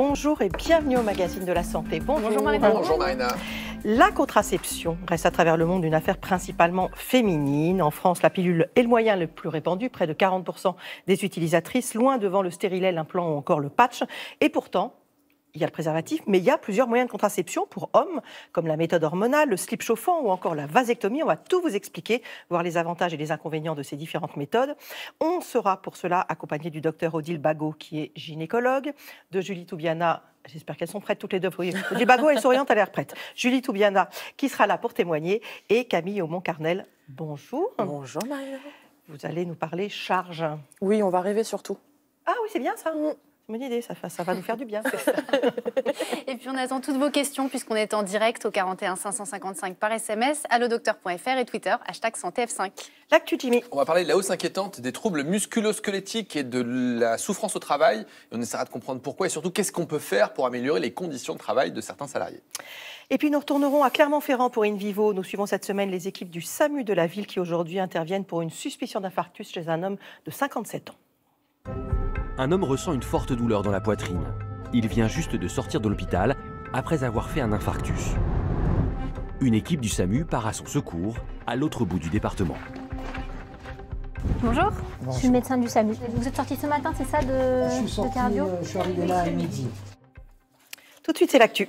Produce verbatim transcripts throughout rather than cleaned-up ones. bonjour et bienvenue au magazine de la santé. Bonjour, bonjour Marina. Bonjour Marina. La contraception reste à travers le monde une affaire principalement féminine. En France, la pilule est le moyen le plus répandu, près de quarante pour cent des utilisatrices, loin devant le stérilet, l'implant ou encore le patch. Et pourtant, il y a le préservatif, mais il y a plusieurs moyens de contraception pour hommes, comme la méthode hormonale, le slip chauffant ou encore la vasectomie. On va tout vous expliquer, voir les avantages et les inconvénients de ces différentes méthodes. On sera pour cela accompagné du docteur Odile Bagot, qui est gynécologue, de Julie Toubiana. J'espère qu'elles sont prêtes toutes les deux. Odile Bagot, elle s'oriente, elle est prête. Julie Toubiana, qui sera là pour témoigner, et Camille Aumont-Carnel. Bonjour. Bonjour, Marie. Vous allez nous parler charge. Oui, on va rêver surtout. Ah oui, c'est bien ça. Mmh. Bonne idée, ça, ça va nous faire du bien. Et puis on attend toutes vos questions puisqu'on est en direct au quarante et un cinq cent cinquante-cinq par S M S, allo docteur point F R et Twitter, hashtag santé F cinq. L'actu Jimmy. On va parler de la hausse inquiétante des troubles musculo-squelettiques et de la souffrance au travail. Et on essaiera de comprendre pourquoi et surtout qu'est-ce qu'on peut faire pour améliorer les conditions de travail de certains salariés. Et puis nous retournerons à Clermont-Ferrand pour In Vivo. Nous suivons cette semaine les équipes du SAMU de la ville qui aujourd'hui interviennent pour une suspicion d'infarctus chez un homme de cinquante-sept ans. Un homme ressent une forte douleur dans la poitrine. Il vient juste de sortir de l'hôpital après avoir fait un infarctus. Une équipe du SAMU part à son secours à l'autre bout du département. Bonjour. Bonjour, je suis le médecin du SAMU. Vous êtes sorti ce matin, c'est ça, de, je suis sorti, de cardio euh, je suis arrivé là à midi. Tout de suite, c'est l'actu.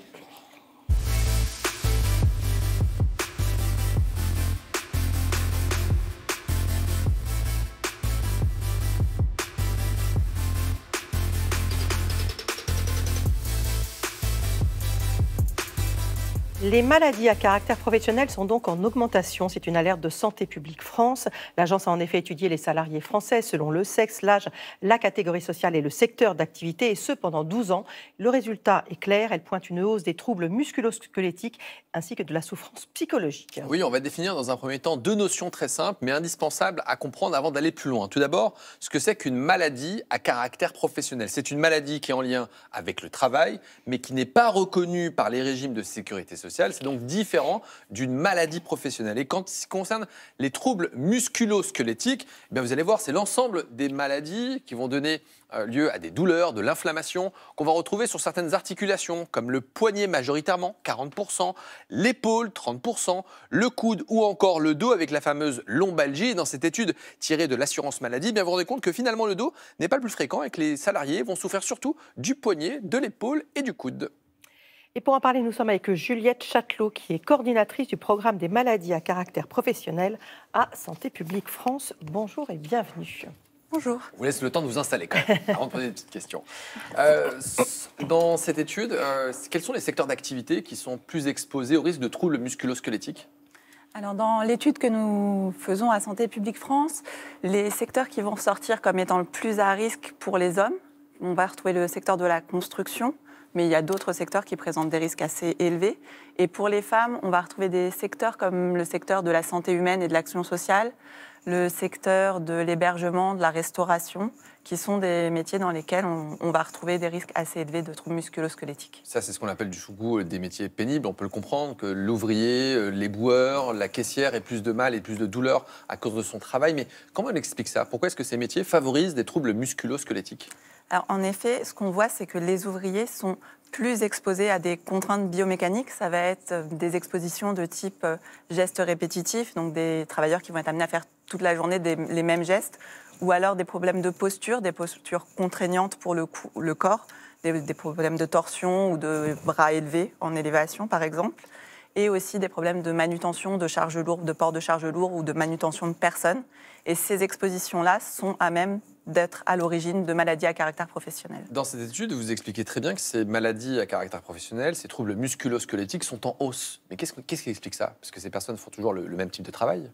Les maladies à caractère professionnel sont donc en augmentation. C'est une alerte de Santé publique France. L'agence a en effet étudié les salariés français selon le sexe, l'âge, la catégorie sociale et le secteur d'activité, et ce pendant douze ans. Le résultat est clair, elle pointe une hausse des troubles musculo-squelettiques ainsi que de la souffrance psychologique. Oui, on va définir dans un premier temps deux notions très simples mais indispensables à comprendre avant d'aller plus loin. Tout d'abord, ce que c'est qu'une maladie à caractère professionnel. C'est une maladie qui est en lien avec le travail mais qui n'est pas reconnue par les régimes de sécurité sociale. C'est donc différent d'une maladie professionnelle. Et quand ce qui concerne les troubles musculo-squelettiques, eh bien vous allez voir, c'est l'ensemble des maladies qui vont donner lieu à des douleurs, de l'inflammation, qu'on va retrouver sur certaines articulations, comme le poignet majoritairement, quarante pour cent, l'épaule, trente pour cent, le coude ou encore le dos avec la fameuse lombalgie. Et dans cette étude tirée de l'assurance maladie, eh bien vous vous rendez compte que finalement le dos n'est pas le plus fréquent et que les salariés vont souffrir surtout du poignet, de l'épaule et du coude. Et pour en parler, nous sommes avec Juliette Châtelot, qui est coordinatrice du programme des maladies à caractère professionnel à Santé publique France. Bonjour et bienvenue. Bonjour. Je vous laisse le temps de vous installer quand même, avant de poser des petites questions. Euh, dans cette étude, euh, quels sont les secteurs d'activité qui sont plus exposés au risque de troubles musculo-squelettiques ? Alors dans l'étude que nous faisons à Santé publique France, les secteurs qui vont sortir comme étant le plus à risque pour les hommes, on va retrouver le secteur de la construction, mais il y a d'autres secteurs qui présentent des risques assez élevés. Et pour les femmes, on va retrouver des secteurs comme le secteur de la santé humaine et de l'action sociale, le secteur de l'hébergement, de la restauration, qui sont des métiers dans lesquels on, on va retrouver des risques assez élevés de troubles musculo-squelettiques. Ça, c'est ce qu'on appelle du sous-goût des métiers pénibles. On peut le comprendre, que l'ouvrier, les boueurs, la caissière aient plus de mal et plus de douleur à cause de son travail. Mais comment on explique ça? Pourquoi est-ce que ces métiers favorisent des troubles musculo-squelettiques? Alors, en effet, ce qu'on voit, c'est que les ouvriers sont plus exposés à des contraintes biomécaniques. Ça va être des expositions de type gestes répétitifs, donc des travailleurs qui vont être amenés à faire toute la journée des, les mêmes gestes, ou alors des problèmes de posture, des postures contraignantes pour le, cou, le corps, des, des problèmes de torsion ou de bras élevés en élévation, par exemple, et aussi des problèmes de manutention de charge lourde, de port de charge lourde ou de manutention de personnes. Et ces expositions-là sont à même d'être à l'origine de maladies à caractère professionnel. Dans cette étude, vous expliquez très bien que ces maladies à caractère professionnel, ces troubles musculo-squelettiques sont en hausse. Mais qu'est-ce, qu'est-ce qui explique ça? Parce que ces personnes font toujours le, le même type de travail.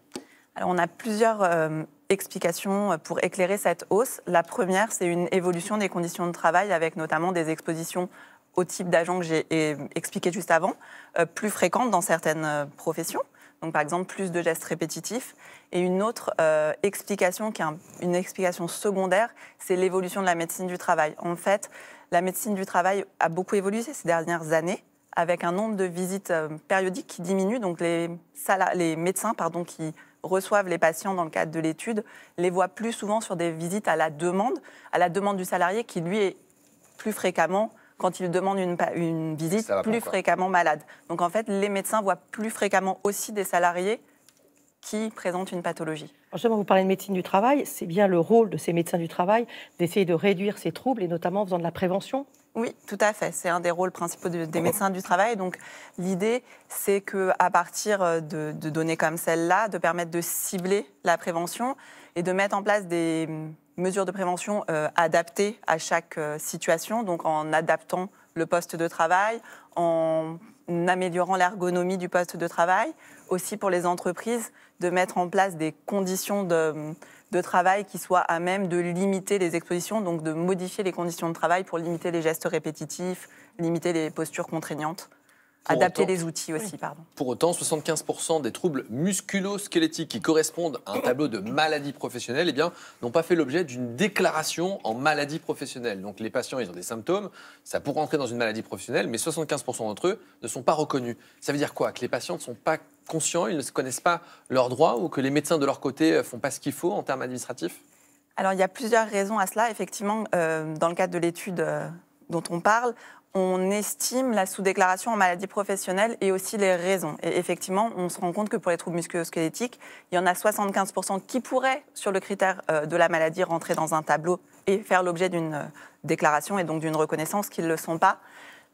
Alors on a plusieurs euh, explications pour éclairer cette hausse. La première, c'est une évolution des conditions de travail avec notamment des expositions au type d'agents que j'ai expliqué juste avant, euh, plus fréquentes dans certaines professions. Donc par exemple plus de gestes répétitifs. Et une autre euh, explication, qui est un, une explication secondaire, c'est l'évolution de la médecine du travail. En fait, la médecine du travail a beaucoup évolué ces dernières années, avec un nombre de visites euh, périodiques qui diminue. Donc les, les médecins pardon, qui reçoivent les patients dans le cadre de l'étude les voient plus souvent sur des visites à la demande, à la demande du salarié qui lui est plus fréquemment quand ils demandent une, une visite plus fréquemment malade. Donc en fait, les médecins voient plus fréquemment aussi des salariés qui présentent une pathologie. Justement, vous parlez de médecine du travail, c'est bien le rôle de ces médecins du travail d'essayer de réduire ces troubles et notamment en faisant de la prévention? Oui, tout à fait. C'est un des rôles principaux de, des médecins du travail. Donc l'idée, c'est qu'à partir de, de données comme celle-là, de permettre de cibler la prévention et de mettre en place des mesures de prévention euh, adaptées à chaque euh, situation, donc en adaptant le poste de travail, en améliorant l'ergonomie du poste de travail, aussi pour les entreprises, de mettre en place des conditions de... de travail qui soit à même de limiter les expositions, donc de modifier les conditions de travail pour limiter les gestes répétitifs, limiter les postures contraignantes, pour adapter autant, les outils aussi. Oui. Pardon. Pour autant, soixante-quinze pour cent des troubles musculo-squelettiques qui correspondent à un tableau de maladie professionnelle eh bien, n'ont pas fait l'objet d'une déclaration en maladie professionnelle. Donc les patients, ils ont des symptômes, ça pourrait rentrer dans une maladie professionnelle, mais soixante-quinze pour cent d'entre eux ne sont pas reconnus. Ça veut dire quoi? Que les patients ne sont pas conscients, ils ne connaissent pas leurs droits ou que les médecins de leur côté ne font pas ce qu'il faut en termes administratifs? Alors il y a plusieurs raisons à cela. Effectivement, euh, dans le cadre de l'étude euh, dont on parle, on estime la sous-déclaration en maladie professionnelle et aussi les raisons. Et effectivement, on se rend compte que pour les troubles musculo-squelettiques, il y en a soixante-quinze pour cent qui pourraient, sur le critère euh, de la maladie, rentrer dans un tableau et faire l'objet d'une euh, déclaration et donc d'une reconnaissance qu'ils ne le sont pas.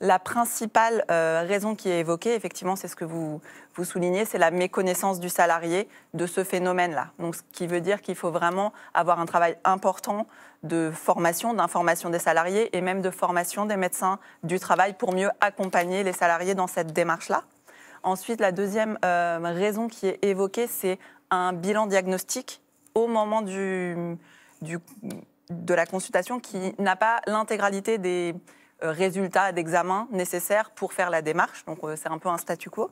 La principale euh, raison qui est évoquée, effectivement, c'est ce que vous, vous soulignez, c'est la méconnaissance du salarié de ce phénomène-là. Donc, ce qui veut dire qu'il faut vraiment avoir un travail important de formation, d'information des salariés et même de formation des médecins du travail pour mieux accompagner les salariés dans cette démarche-là. Ensuite, la deuxième euh, raison qui est évoquée, c'est un bilan diagnostique au moment du, du, de la consultation qui n'a pas l'intégralité des résultats d'examen nécessaires pour faire la démarche, donc c'est un peu un statu quo.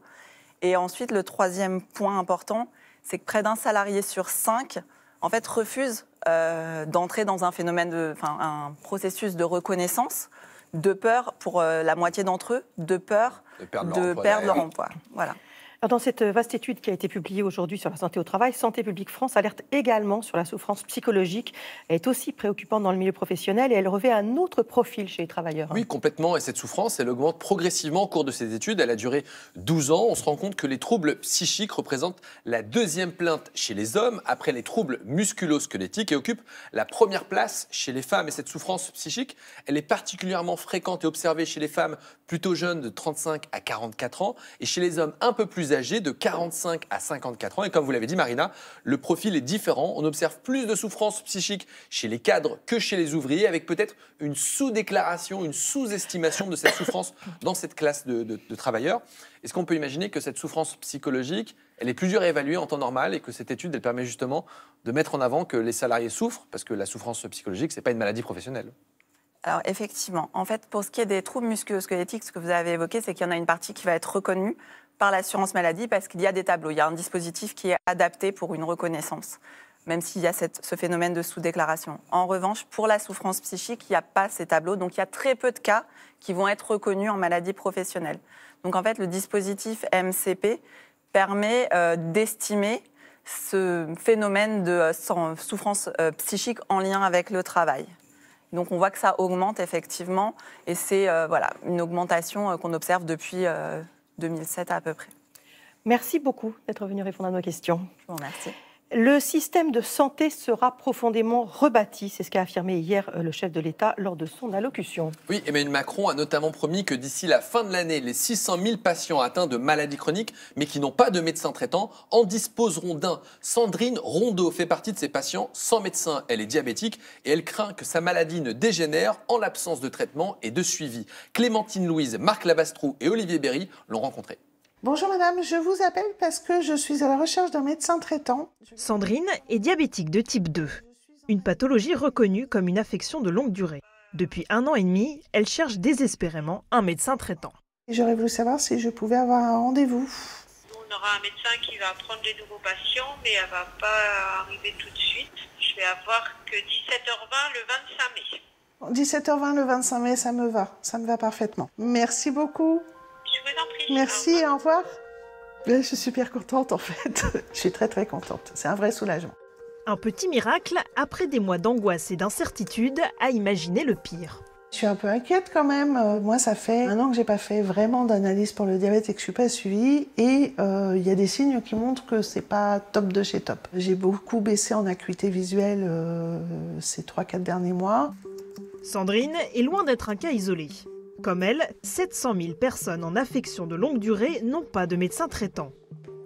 Et ensuite, le troisième point important, c'est que près d'un salarié sur cinq, en fait, refuse euh, d'entrer dans un phénomène, de, enfin, un processus de reconnaissance, de peur pour euh, la moitié d'entre eux, de peur de perdre leur de emploi. Perdre leur emploi. Voilà. Alors dans cette vaste étude qui a été publiée aujourd'hui sur la santé au travail, Santé publique France alerte également sur la souffrance psychologique. Elle est aussi préoccupante dans le milieu professionnel et elle revêt un autre profil chez les travailleurs. Oui, complètement. Et cette souffrance, elle augmente progressivement au cours de ces études. Elle a duré douze ans. On se rend compte que les troubles psychiques représentent la deuxième plainte chez les hommes après les troubles musculo-squelettiques et occupent la première place chez les femmes. Et cette souffrance psychique, elle est particulièrement fréquente et observée chez les femmes plutôt jeunes de trente-cinq à quarante-quatre ans et chez les hommes un peu plus âgés de quarante-cinq à cinquante-quatre ans. Et comme vous l'avez dit, Marina, le profil est différent. On observe plus de souffrances psychiques chez les cadres que chez les ouvriers, avec peut-être une sous-déclaration, une sous-estimation de cette souffrance dans cette classe de, de, de travailleurs. Est-ce qu'on peut imaginer que cette souffrance psychologique, elle est plus dure à évaluer en temps normal et que cette étude, elle permet justement de mettre en avant que les salariés souffrent, parce que la souffrance psychologique, c'est pas une maladie professionnelle? Alors effectivement, en fait, pour ce qui est des troubles musculo-squelettiques, ce que vous avez évoqué, c'est qu'il y en a une partie qui va être reconnue par l'assurance maladie parce qu'il y a des tableaux, il y a un dispositif qui est adapté pour une reconnaissance, même s'il y a cette, ce phénomène de sous-déclaration. En revanche, pour la souffrance psychique, il n'y a pas ces tableaux, donc il y a très peu de cas qui vont être reconnus en maladie professionnelle. Donc en fait, le dispositif M C P permet euh, d'estimer ce phénomène de euh, souffrance euh, psychique en lien avec le travail. Donc on voit que ça augmente effectivement et c'est euh, voilà, une augmentation euh, qu'on observe depuis euh, deux mille sept à peu près. Merci beaucoup d'être venu répondre à nos questions. Je vous remercie. Le système de santé sera profondément rebâti, c'est ce qu'a affirmé hier le chef de l'État lors de son allocution. Oui, Emmanuel Macron a notamment promis que d'ici la fin de l'année, les six cent mille patients atteints de maladies chroniques, mais qui n'ont pas de médecin traitant, en disposeront d'un. Sandrine Rondeau fait partie de ces patients sans médecin. Elle est diabétique et elle craint que sa maladie ne dégénère en l'absence de traitement et de suivi. Clémentine Louise, Marc Labastrou et Olivier Berry l'ont rencontrée. Bonjour madame, je vous appelle parce que je suis à la recherche d'un médecin traitant. Sandrine est diabétique de type deux, une pathologie reconnue comme une affection de longue durée. Depuis un an et demi, elle cherche désespérément un médecin traitant. J'aurais voulu savoir si je pouvais avoir un rendez-vous. On aura un médecin qui va prendre des nouveaux patients, mais elle ne va pas arriver tout de suite. Je vais avoir que dix-sept heures vingt le vingt-cinq mai. dix-sept heures vingt le vingt-cinq mai, ça me va, ça me va parfaitement. Merci beaucoup. Merci, au revoir. Je suis super contente en fait. Je suis très très contente. C'est un vrai soulagement. Un petit miracle après des mois d'angoisse et d'incertitude à imaginer le pire. Je suis un peu inquiète quand même. Moi, ça fait un an que je n'ai pas fait vraiment d'analyse pour le diabète et que je ne suis pas suivie. Et euh, y a des signes qui montrent que ce n'est pas top de chez top. J'ai beaucoup baissé en acuité visuelle euh, ces trois quatre derniers mois. Sandrine est loin d'être un cas isolé. Comme elle, sept cent mille personnes en affection de longue durée n'ont pas de médecin traitant.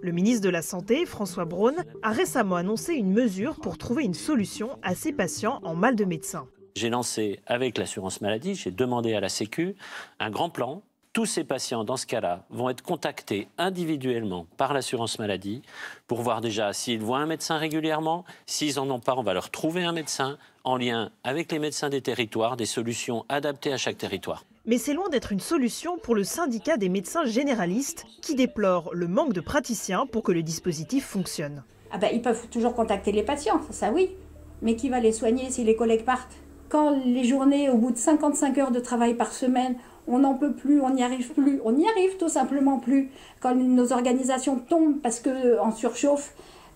Le ministre de la Santé, François Braun, a récemment annoncé une mesure pour trouver une solution à ces patients en mal de médecin. J'ai lancé avec l'assurance maladie, j'ai demandé à la Sécu un grand plan. Tous ces patients, dans ce cas-là, vont être contactés individuellement par l'assurance maladie pour voir déjà s'ils voient un médecin régulièrement. S'ils n'en ont pas, on va leur trouver un médecin en lien avec les médecins des territoires, des solutions adaptées à chaque territoire. Mais c'est loin d'être une solution pour le syndicat des médecins généralistes qui déplore le manque de praticiens pour que le dispositif fonctionne. Ah bah, ils peuvent toujours contacter les patients, ça, ça oui. Mais qui va les soigner si les collègues partent ? Quand les journées, au bout de cinquante-cinq heures de travail par semaine, on n'en peut plus, on n'y arrive plus, on n'y arrive tout simplement plus. Quand nos organisations tombent parce qu'en surchauffe,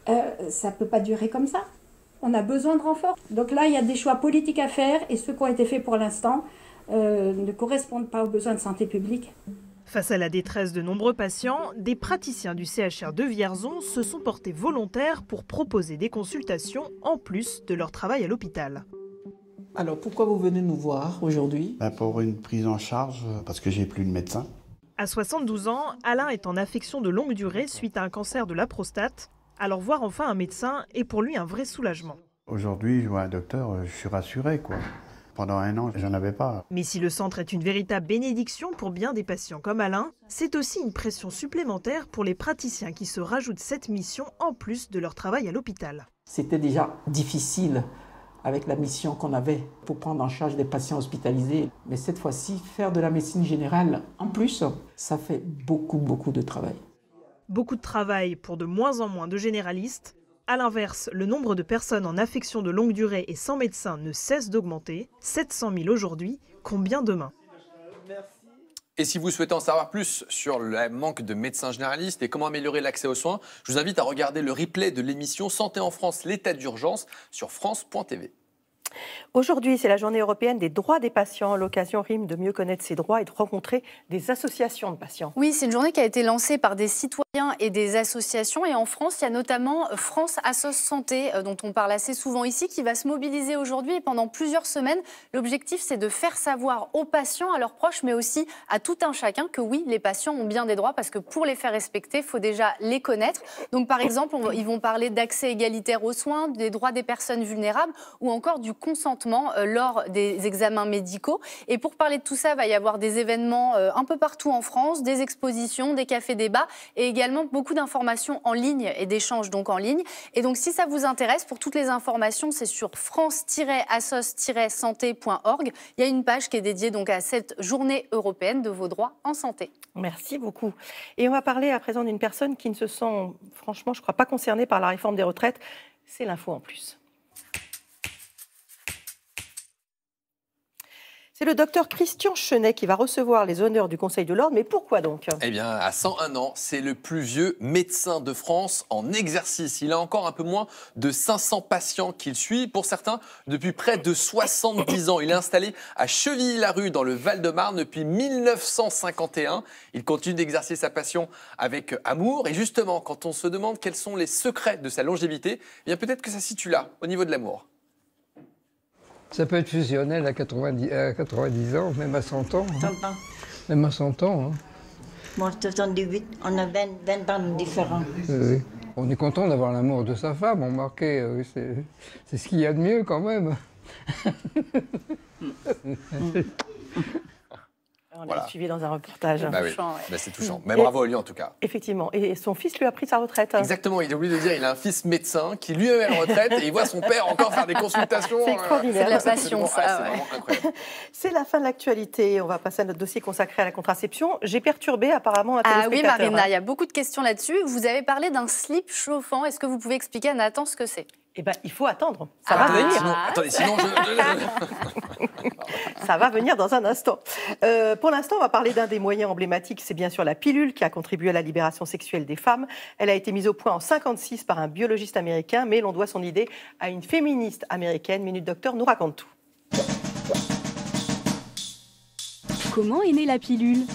euh, ça ne peut pas durer comme ça. On a besoin de renforts. Donc là, il y a des choix politiques à faire et ceux qui ont été faits pour l'instant euh, ne correspondent pas aux besoins de santé publique. Face à la détresse de nombreux patients, des praticiens du C H R de Vierzon se sont portés volontaires pour proposer des consultations en plus de leur travail à l'hôpital. Alors pourquoi vous venez nous voir aujourd'hui? Ben pour une prise en charge, parce que j'ai plus de médecin. À soixante-douze ans, Alain est en affection de longue durée suite à un cancer de la prostate. Alors voir enfin un médecin est pour lui un vrai soulagement. Aujourd'hui, je vois un docteur, je suis rassuré, quoi. Pendant un an, j'en avais pas. Mais si le centre est une véritable bénédiction pour bien des patients comme Alain, c'est aussi une pression supplémentaire pour les praticiens qui se rajoutent cette mission en plus de leur travail à l'hôpital. C'était déjà difficile avec la mission qu'on avait pour prendre en charge des patients hospitalisés. Mais cette fois-ci, faire de la médecine générale en plus, ça fait beaucoup, beaucoup de travail. Beaucoup de travail pour de moins en moins de généralistes. A l'inverse, le nombre de personnes en affection de longue durée et sans médecin ne cesse d'augmenter. sept cent mille aujourd'hui, combien demain ? Et si vous souhaitez en savoir plus sur le manque de médecins généralistes et comment améliorer l'accès aux soins, je vous invite à regarder le replay de l'émission Santé en France, l'état d'urgence sur France point T V. Aujourd'hui, c'est la journée européenne des droits des patients. L'occasion rime de mieux connaître ces droits et de rencontrer des associations de patients. Oui, c'est une journée qui a été lancée par des citoyens et des associations. Et en France, il y a notamment France Assoc Santé, dont on parle assez souvent ici, qui va se mobiliser aujourd'hui et pendant plusieurs semaines. L'objectif, c'est de faire savoir aux patients, à leurs proches, mais aussi à tout un chacun que oui, les patients ont bien des droits parce que pour les faire respecter, il faut déjà les connaître. Donc par exemple, on, ils vont parler d'accès égalitaire aux soins, des droits des personnes vulnérables ou encore du consentement lors des examens médicaux. Et pour parler de tout ça, il va y avoir des événements un peu partout en France, des expositions, des cafés-débats et également beaucoup d'informations en ligne et d'échanges donc en ligne. Et donc si ça vous intéresse, pour toutes les informations, c'est sur france assoc santé point org. Il y a une page qui est dédiée donc à cette journée européenne de vos droits en santé. Merci beaucoup. Et on va parler à présent d'une personne qui ne se sent franchement, je crois, pas concernée par la réforme des retraites. C'est l'info en plus. C'est le docteur Christian Chenet qui va recevoir les honneurs du Conseil de l'Ordre, mais pourquoi donc? Eh bien, à cent un ans, c'est le plus vieux médecin de France en exercice. Il a encore un peu moins de cinq cents patients qu'il suit, pour certains depuis près de soixante-dix ans. Il est installé à Chevilly-la-Rue, dans le Val-de-Marne, depuis mille neuf cent cinquante et un. Il continue d'exercer sa passion avec amour. Et justement, quand on se demande quels sont les secrets de sa longévité, eh bien peut-être que ça se situe là, au niveau de l'amour. Ça peut être fusionnel à quatre-vingt-dix ans, même à cent ans. Hein. Même à cent ans. Hein. Moi, soixante-dix-huit, on a vingt ans différents. Oui. On est content d'avoir l'amour de sa femme, on marquait, c'est ce qu'il y a de mieux quand même. On l'a voilà. Suivi dans un reportage. Bah oui. Touchant, ouais. Bah c'est touchant. Mais et, bravo à lui en tout cas. Effectivement. Et son fils lui a pris sa retraite. Exactement. Il a oublié de dire, il a un fils médecin qui lui est à la retraite et il voit son père encore faire des consultations. C'est extraordinaire. C'est la passion, ça. Ouais. C'est incroyable. C'est la fin de l'actualité. On va passer à notre dossier consacré à la contraception. J'ai perturbé apparemment un téléspectateur. Ah oui, Marina, il y a beaucoup de questions là-dessus. Vous avez parlé d'un slip chauffant. Est-ce que vous pouvez expliquer à Nathan ce que c'est? Eh bien, il faut attendre. Ça ah, va attendez, venir. Sinon, attendez, sinon je... Ça va venir dans un instant. Euh, pour l'instant, on va parler d'un des moyens emblématiques. C'est bien sûr la pilule qui a contribué à la libération sexuelle des femmes. Elle a été mise au point en mille neuf cent cinquante-six par un biologiste américain, mais l'on doit son idée à une féministe américaine. Minute Docteur nous raconte tout. Comment est née la pilule?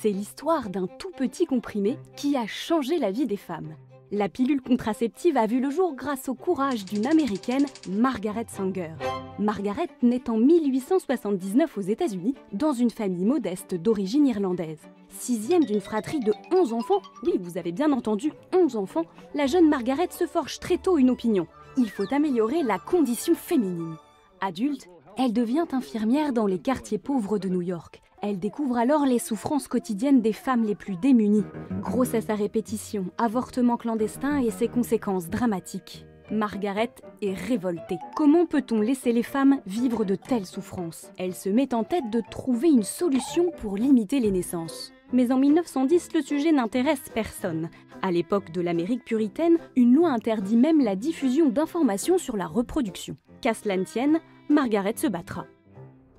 C'est l'histoire d'un tout petit comprimé qui a changé la vie des femmes. La pilule contraceptive a vu le jour grâce au courage d'une américaine, Margaret Sanger. Margaret naît en mille huit cent soixante-dix-neuf aux États-Unis dans une famille modeste d'origine irlandaise. Sixième d'une fratrie de onze enfants, oui, vous avez bien entendu, onze enfants, la jeune Margaret se forge très tôt une opinion. Il faut améliorer la condition féminine. Adulte, elle devient infirmière dans les quartiers pauvres de New York. Elle découvre alors les souffrances quotidiennes des femmes les plus démunies. Grossesse à répétition, avortement clandestin et ses conséquences dramatiques. Margaret est révoltée. Comment peut-on laisser les femmes vivre de telles souffrances? Elle se met en tête de trouver une solution pour limiter les naissances. Mais en mille neuf cent dix, le sujet n'intéresse personne. À l'époque de l'Amérique puritaine, une loi interdit même la diffusion d'informations sur la reproduction. Qu'à cela ne tienne, Margaret se battra.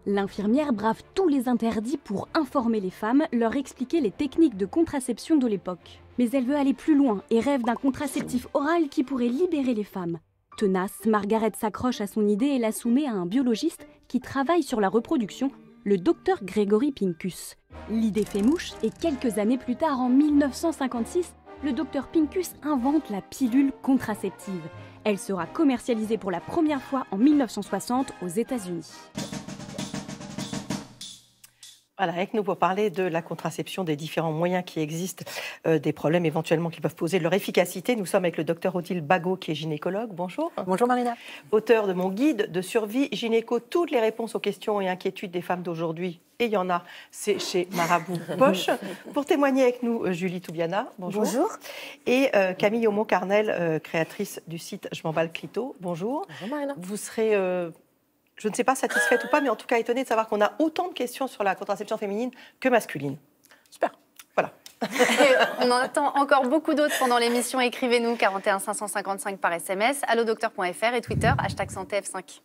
L'infirmière brave tous les interdits pour informer les femmes, leur expliquer les techniques de contraception de l'époque. Mais elle veut aller plus loin et rêve d'un contraceptif oral qui pourrait libérer les femmes. Tenace, Margaret s'accroche à son idée et la soumet à un biologiste qui travaille sur la reproduction, le docteur Gregory Pincus. L'idée fait mouche et quelques années plus tard, en mille neuf cent cinquante-six, le docteur Pincus invente la pilule contraceptive. Elle sera commercialisée pour la première fois en mille neuf cent soixante aux États-Unis. Voilà, avec nous pour parler de la contraception, des différents moyens qui existent, euh, des problèmes éventuellement qui peuvent poser, de leur efficacité. Nous sommes avec le docteur Odile Bagot, qui est gynécologue. Bonjour. Bonjour Marina. Auteur de mon guide de survie gynéco, toutes les réponses aux questions et inquiétudes des femmes d'aujourd'hui. Et il y en a, c'est chez Marabout Poche. Pour témoigner avec nous, Julie Toubiana, bonjour. Bonjour. Et euh, Camille Aumont-Carnel, euh, créatrice du site Je m'emballe Clito, bonjour. Bonjour Marina. Vous serez... Euh, Je ne sais pas satisfaite ou pas, mais en tout cas étonnée de savoir qu'on a autant de questions sur la contraception féminine que masculine. Super. Voilà. On en attend encore beaucoup d'autres pendant l'émission. Écrivez-nous quarante et un cinq cent cinquante-cinq par S M S, allo docteur point F R et Twitter, hashtag santé F cinq.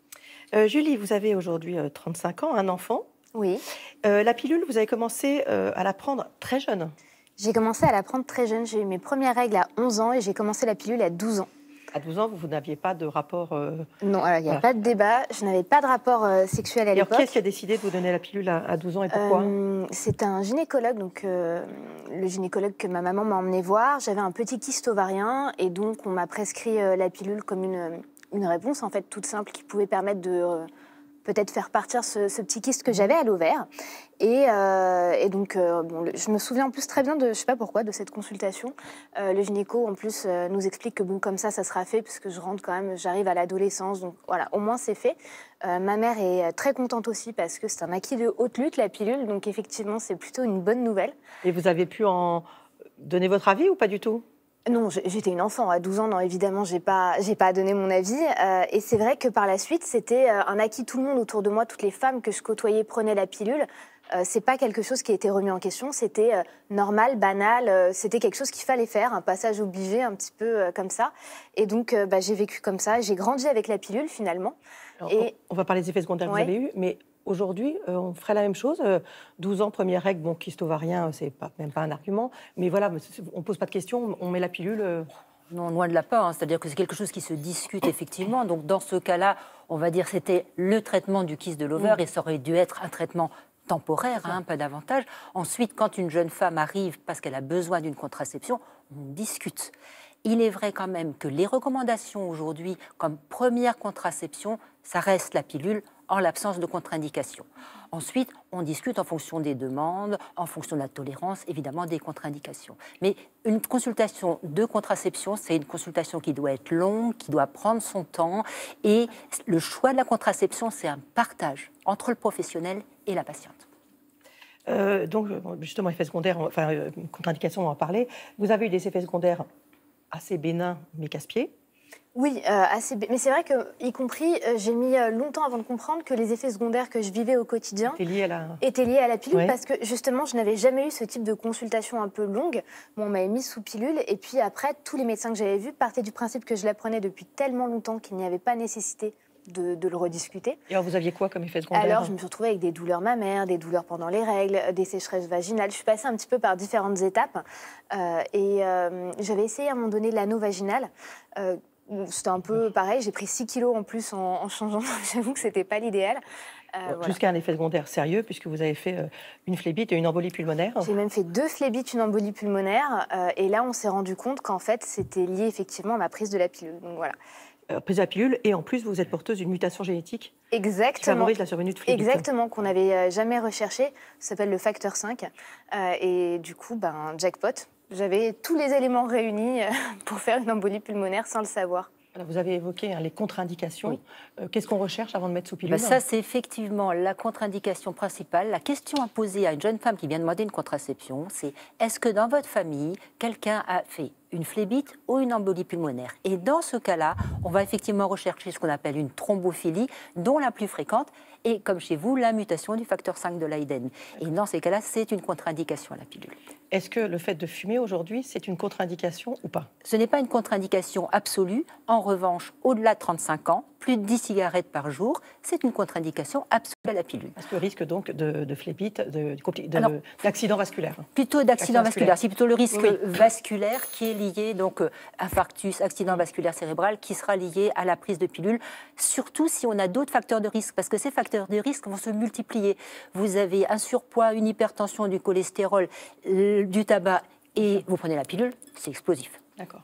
Euh, Julie, vous avez aujourd'hui euh, trente-cinq ans, un enfant. Oui. Euh, la pilule, vous avez commencé euh, à la prendre très jeune. J'ai commencé à la prendre très jeune. J'ai eu mes premières règles à onze ans et j'ai commencé la pilule à douze ans. À douze ans, vous, vous n'aviez pas de rapport... Euh... Non, il n'y a voilà. pas de débat. Je n'avais pas de rapport euh, sexuel à l'époque. Et qu'est-ce qui a décidé de vous donner la pilule à, à douze ans et pourquoi? euh, C'est un gynécologue, donc euh, le gynécologue que ma maman m'a emmené voir. J'avais un petit kyste ovarien et donc on m'a prescrit euh, la pilule comme une, une réponse en fait toute simple qui pouvait permettre de... Euh, peut-être faire partir ce, ce petit kyste que j'avais à l'ovaire. Et, euh, et donc, euh, bon, le, je me souviens en plus très bien, de, je ne sais pas pourquoi, de cette consultation. Euh, le gynéco, en plus, euh, nous explique que bon, comme ça, ça sera fait, puisque je rentre quand même, j'arrive à l'adolescence, donc voilà, au moins c'est fait. Euh, ma mère est très contente aussi, parce que c'est un acquis de haute lutte, la pilule, donc effectivement, c'est plutôt une bonne nouvelle. Et vous avez pu en donner votre avis ou pas du tout ? Non, j'étais une enfant. À douze ans, non, évidemment, je n'ai pas, pas donné mon avis. Euh, et c'est vrai que par la suite, c'était un acquis. Tout le monde autour de moi, toutes les femmes que je côtoyais prenaient la pilule. Euh, ce n'est pas quelque chose qui a été remis en question. C'était euh, normal, banal. Euh, c'était quelque chose qu'il fallait faire, un passage obligé, un petit peu euh, comme ça. Et donc, euh, bah, j'ai vécu comme ça. J'ai grandi avec la pilule, finalement. Alors, et... On va parler des effets secondaires ouais. que vous avez eus, mais... Aujourd'hui, euh, on ferait la même chose. Euh, douze ans, première règle, bon, kyste ovarien, c'est pas, même pas un argument. Mais voilà, on pose pas de questions, on met la pilule. Euh... Non, loin de là pas. Hein. C'est-à-dire que c'est quelque chose qui se discute effectivement. Donc dans ce cas-là, on va dire c'était le traitement du kyste de l'ovaire mmh. et ça aurait dû être un traitement temporaire, hein, pas davantage. Ensuite, quand une jeune femme arrive parce qu'elle a besoin d'une contraception, on discute. Il est vrai quand même que les recommandations aujourd'hui, comme première contraception, ça reste la pilule en l'absence de contre-indication. Ensuite, on discute en fonction des demandes, en fonction de la tolérance, évidemment des contre-indications. Mais une consultation de contraception, c'est une consultation qui doit être longue, qui doit prendre son temps. Et le choix de la contraception, c'est un partage entre le professionnel et la patiente. Euh, donc, justement, effets secondaires, enfin, euh, contre-indications, on va en parler. Vous avez eu des effets secondaires assez bénins, mais casse-pieds. Oui, euh, assez... mais c'est vrai que, y compris, euh, j'ai mis longtemps avant de comprendre que les effets secondaires que je vivais au quotidien lié à la... étaient liés à la pilule, ouais. parce que justement, je n'avais jamais eu ce type de consultation un peu longue. Bon, on m'avait mis sous pilule, et puis après, tous les médecins que j'avais vus partaient du principe que je la prenais depuis tellement longtemps qu'il n'y avait pas nécessité de, de le rediscuter. Et alors, vous aviez quoi comme effet secondaire? Alors, je me suis retrouvée avec des douleurs mammaires, des douleurs pendant les règles, des sécheresses vaginales. Je suis passée un petit peu par différentes étapes, euh, et euh, j'avais essayé à un moment donné l'anneau vaginal. Euh, C'était un peu pareil, j'ai pris six kilos en plus en, en changeant, j'avoue que c'était pas l'idéal. Euh, voilà. Jusqu'à un effet secondaire sérieux, puisque vous avez fait euh, une phlébite et une embolie pulmonaire. J'ai même fait deux phlébites, une embolie pulmonaire. Euh, et là, on s'est rendu compte qu'en fait, c'était lié effectivement à ma prise de la pilule. Donc voilà. Euh, prise de la pilule, et en plus, vous êtes porteuse d'une mutation génétique. Exactement. Qui favorise la survenue de phlébites. Exactement, qu'on n'avait jamais recherché. Ça s'appelle le facteur cinq. Euh, et du coup, ben, jackpot. J'avais tous les éléments réunis pour faire une embolie pulmonaire sans le savoir. Alors vous avez évoqué hein, les contre-indications. Oui. Euh, Qu'est-ce qu'on recherche avant de mettre sous pilule ? Ben ça, c'est effectivement la contre-indication principale. La question à poser à une jeune femme qui vient demander une contraception, c'est est-ce que dans votre famille, quelqu'un a fait une phlébite ou une embolie pulmonaire. Et dans ce cas-là, on va effectivement rechercher ce qu'on appelle une thrombophilie, dont la plus fréquente est, comme chez vous, la mutation du facteur cinq de Leiden. Et dans ces cas-là, c'est une contre-indication à la pilule. Est-ce que le fait de fumer aujourd'hui, c'est une contre-indication ou pas? Ce n'est pas une contre-indication absolue. En revanche, au-delà de trente-cinq ans, plus de dix cigarettes par jour, c'est une contre-indication absolue à la pilule. Parce que risque donc de, de phlébite, d'accident vasculaire. Plutôt d'accident vasculaire. C'est plutôt le risque oui. vasculaire qui est lié, donc infarctus, accident vasculaire cérébral, qui sera lié à la prise de pilule, surtout si on a d'autres facteurs de risque, parce que ces facteurs de risque vont se multiplier. Vous avez un surpoids, une hypertension, du cholestérol, du tabac, et vous prenez la pilule, c'est explosif. D'accord.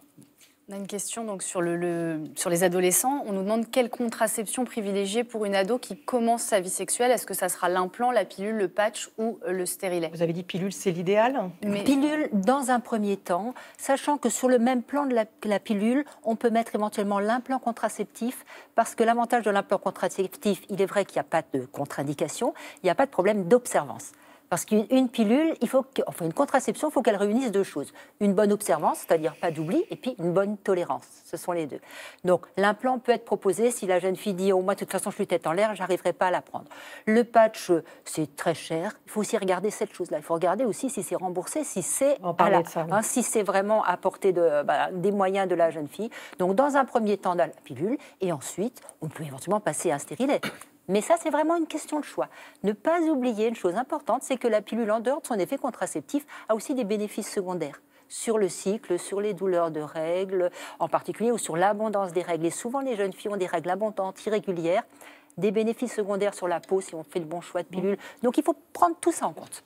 On a une question donc, sur, le, le, sur les adolescents. On nous demande quelle contraception privilégier pour une ado qui commence sa vie sexuelle. Est-ce que ça sera l'implant, la pilule, le patch ou le stérilet? Vous avez dit pilule, c'est l'idéal. Mais... Pilule dans un premier temps, sachant que sur le même plan de la, la pilule, on peut mettre éventuellement l'implant contraceptif, parce que l'avantage de l'implant contraceptif, il est vrai qu'il n'y a pas de contre-indication, il n'y a pas de problème d'observance. Parce qu'une pilule, il faut que, enfin une contraception, il faut qu'elle réunisse deux choses. Une bonne observance, c'est-à-dire pas d'oubli, et puis une bonne tolérance. Ce sont les deux. Donc l'implant peut être proposé si la jeune fille dit oh, « moi de toute façon je suis tête en l'air, je n'arriverai pas à la prendre ». Le patch, c'est très cher. Il faut aussi regarder cette chose-là. Il faut regarder aussi si c'est remboursé, si c'est la... hein, si c'est vraiment à portée de, bah, des moyens de la jeune fille. Donc dans un premier temps, la pilule, et ensuite on peut éventuellement passer à un stérilet. Mais ça, c'est vraiment une question de choix. Ne pas oublier une chose importante, c'est que la pilule, en dehors de son effet contraceptif, a aussi des bénéfices secondaires sur le cycle, sur les douleurs de règles, en particulier, ou sur l'abondance des règles. Et souvent, les jeunes filles ont des règles abondantes, irrégulières, des bénéfices secondaires sur la peau si on fait le bon choix de pilule. Donc, il faut prendre tout ça en compte.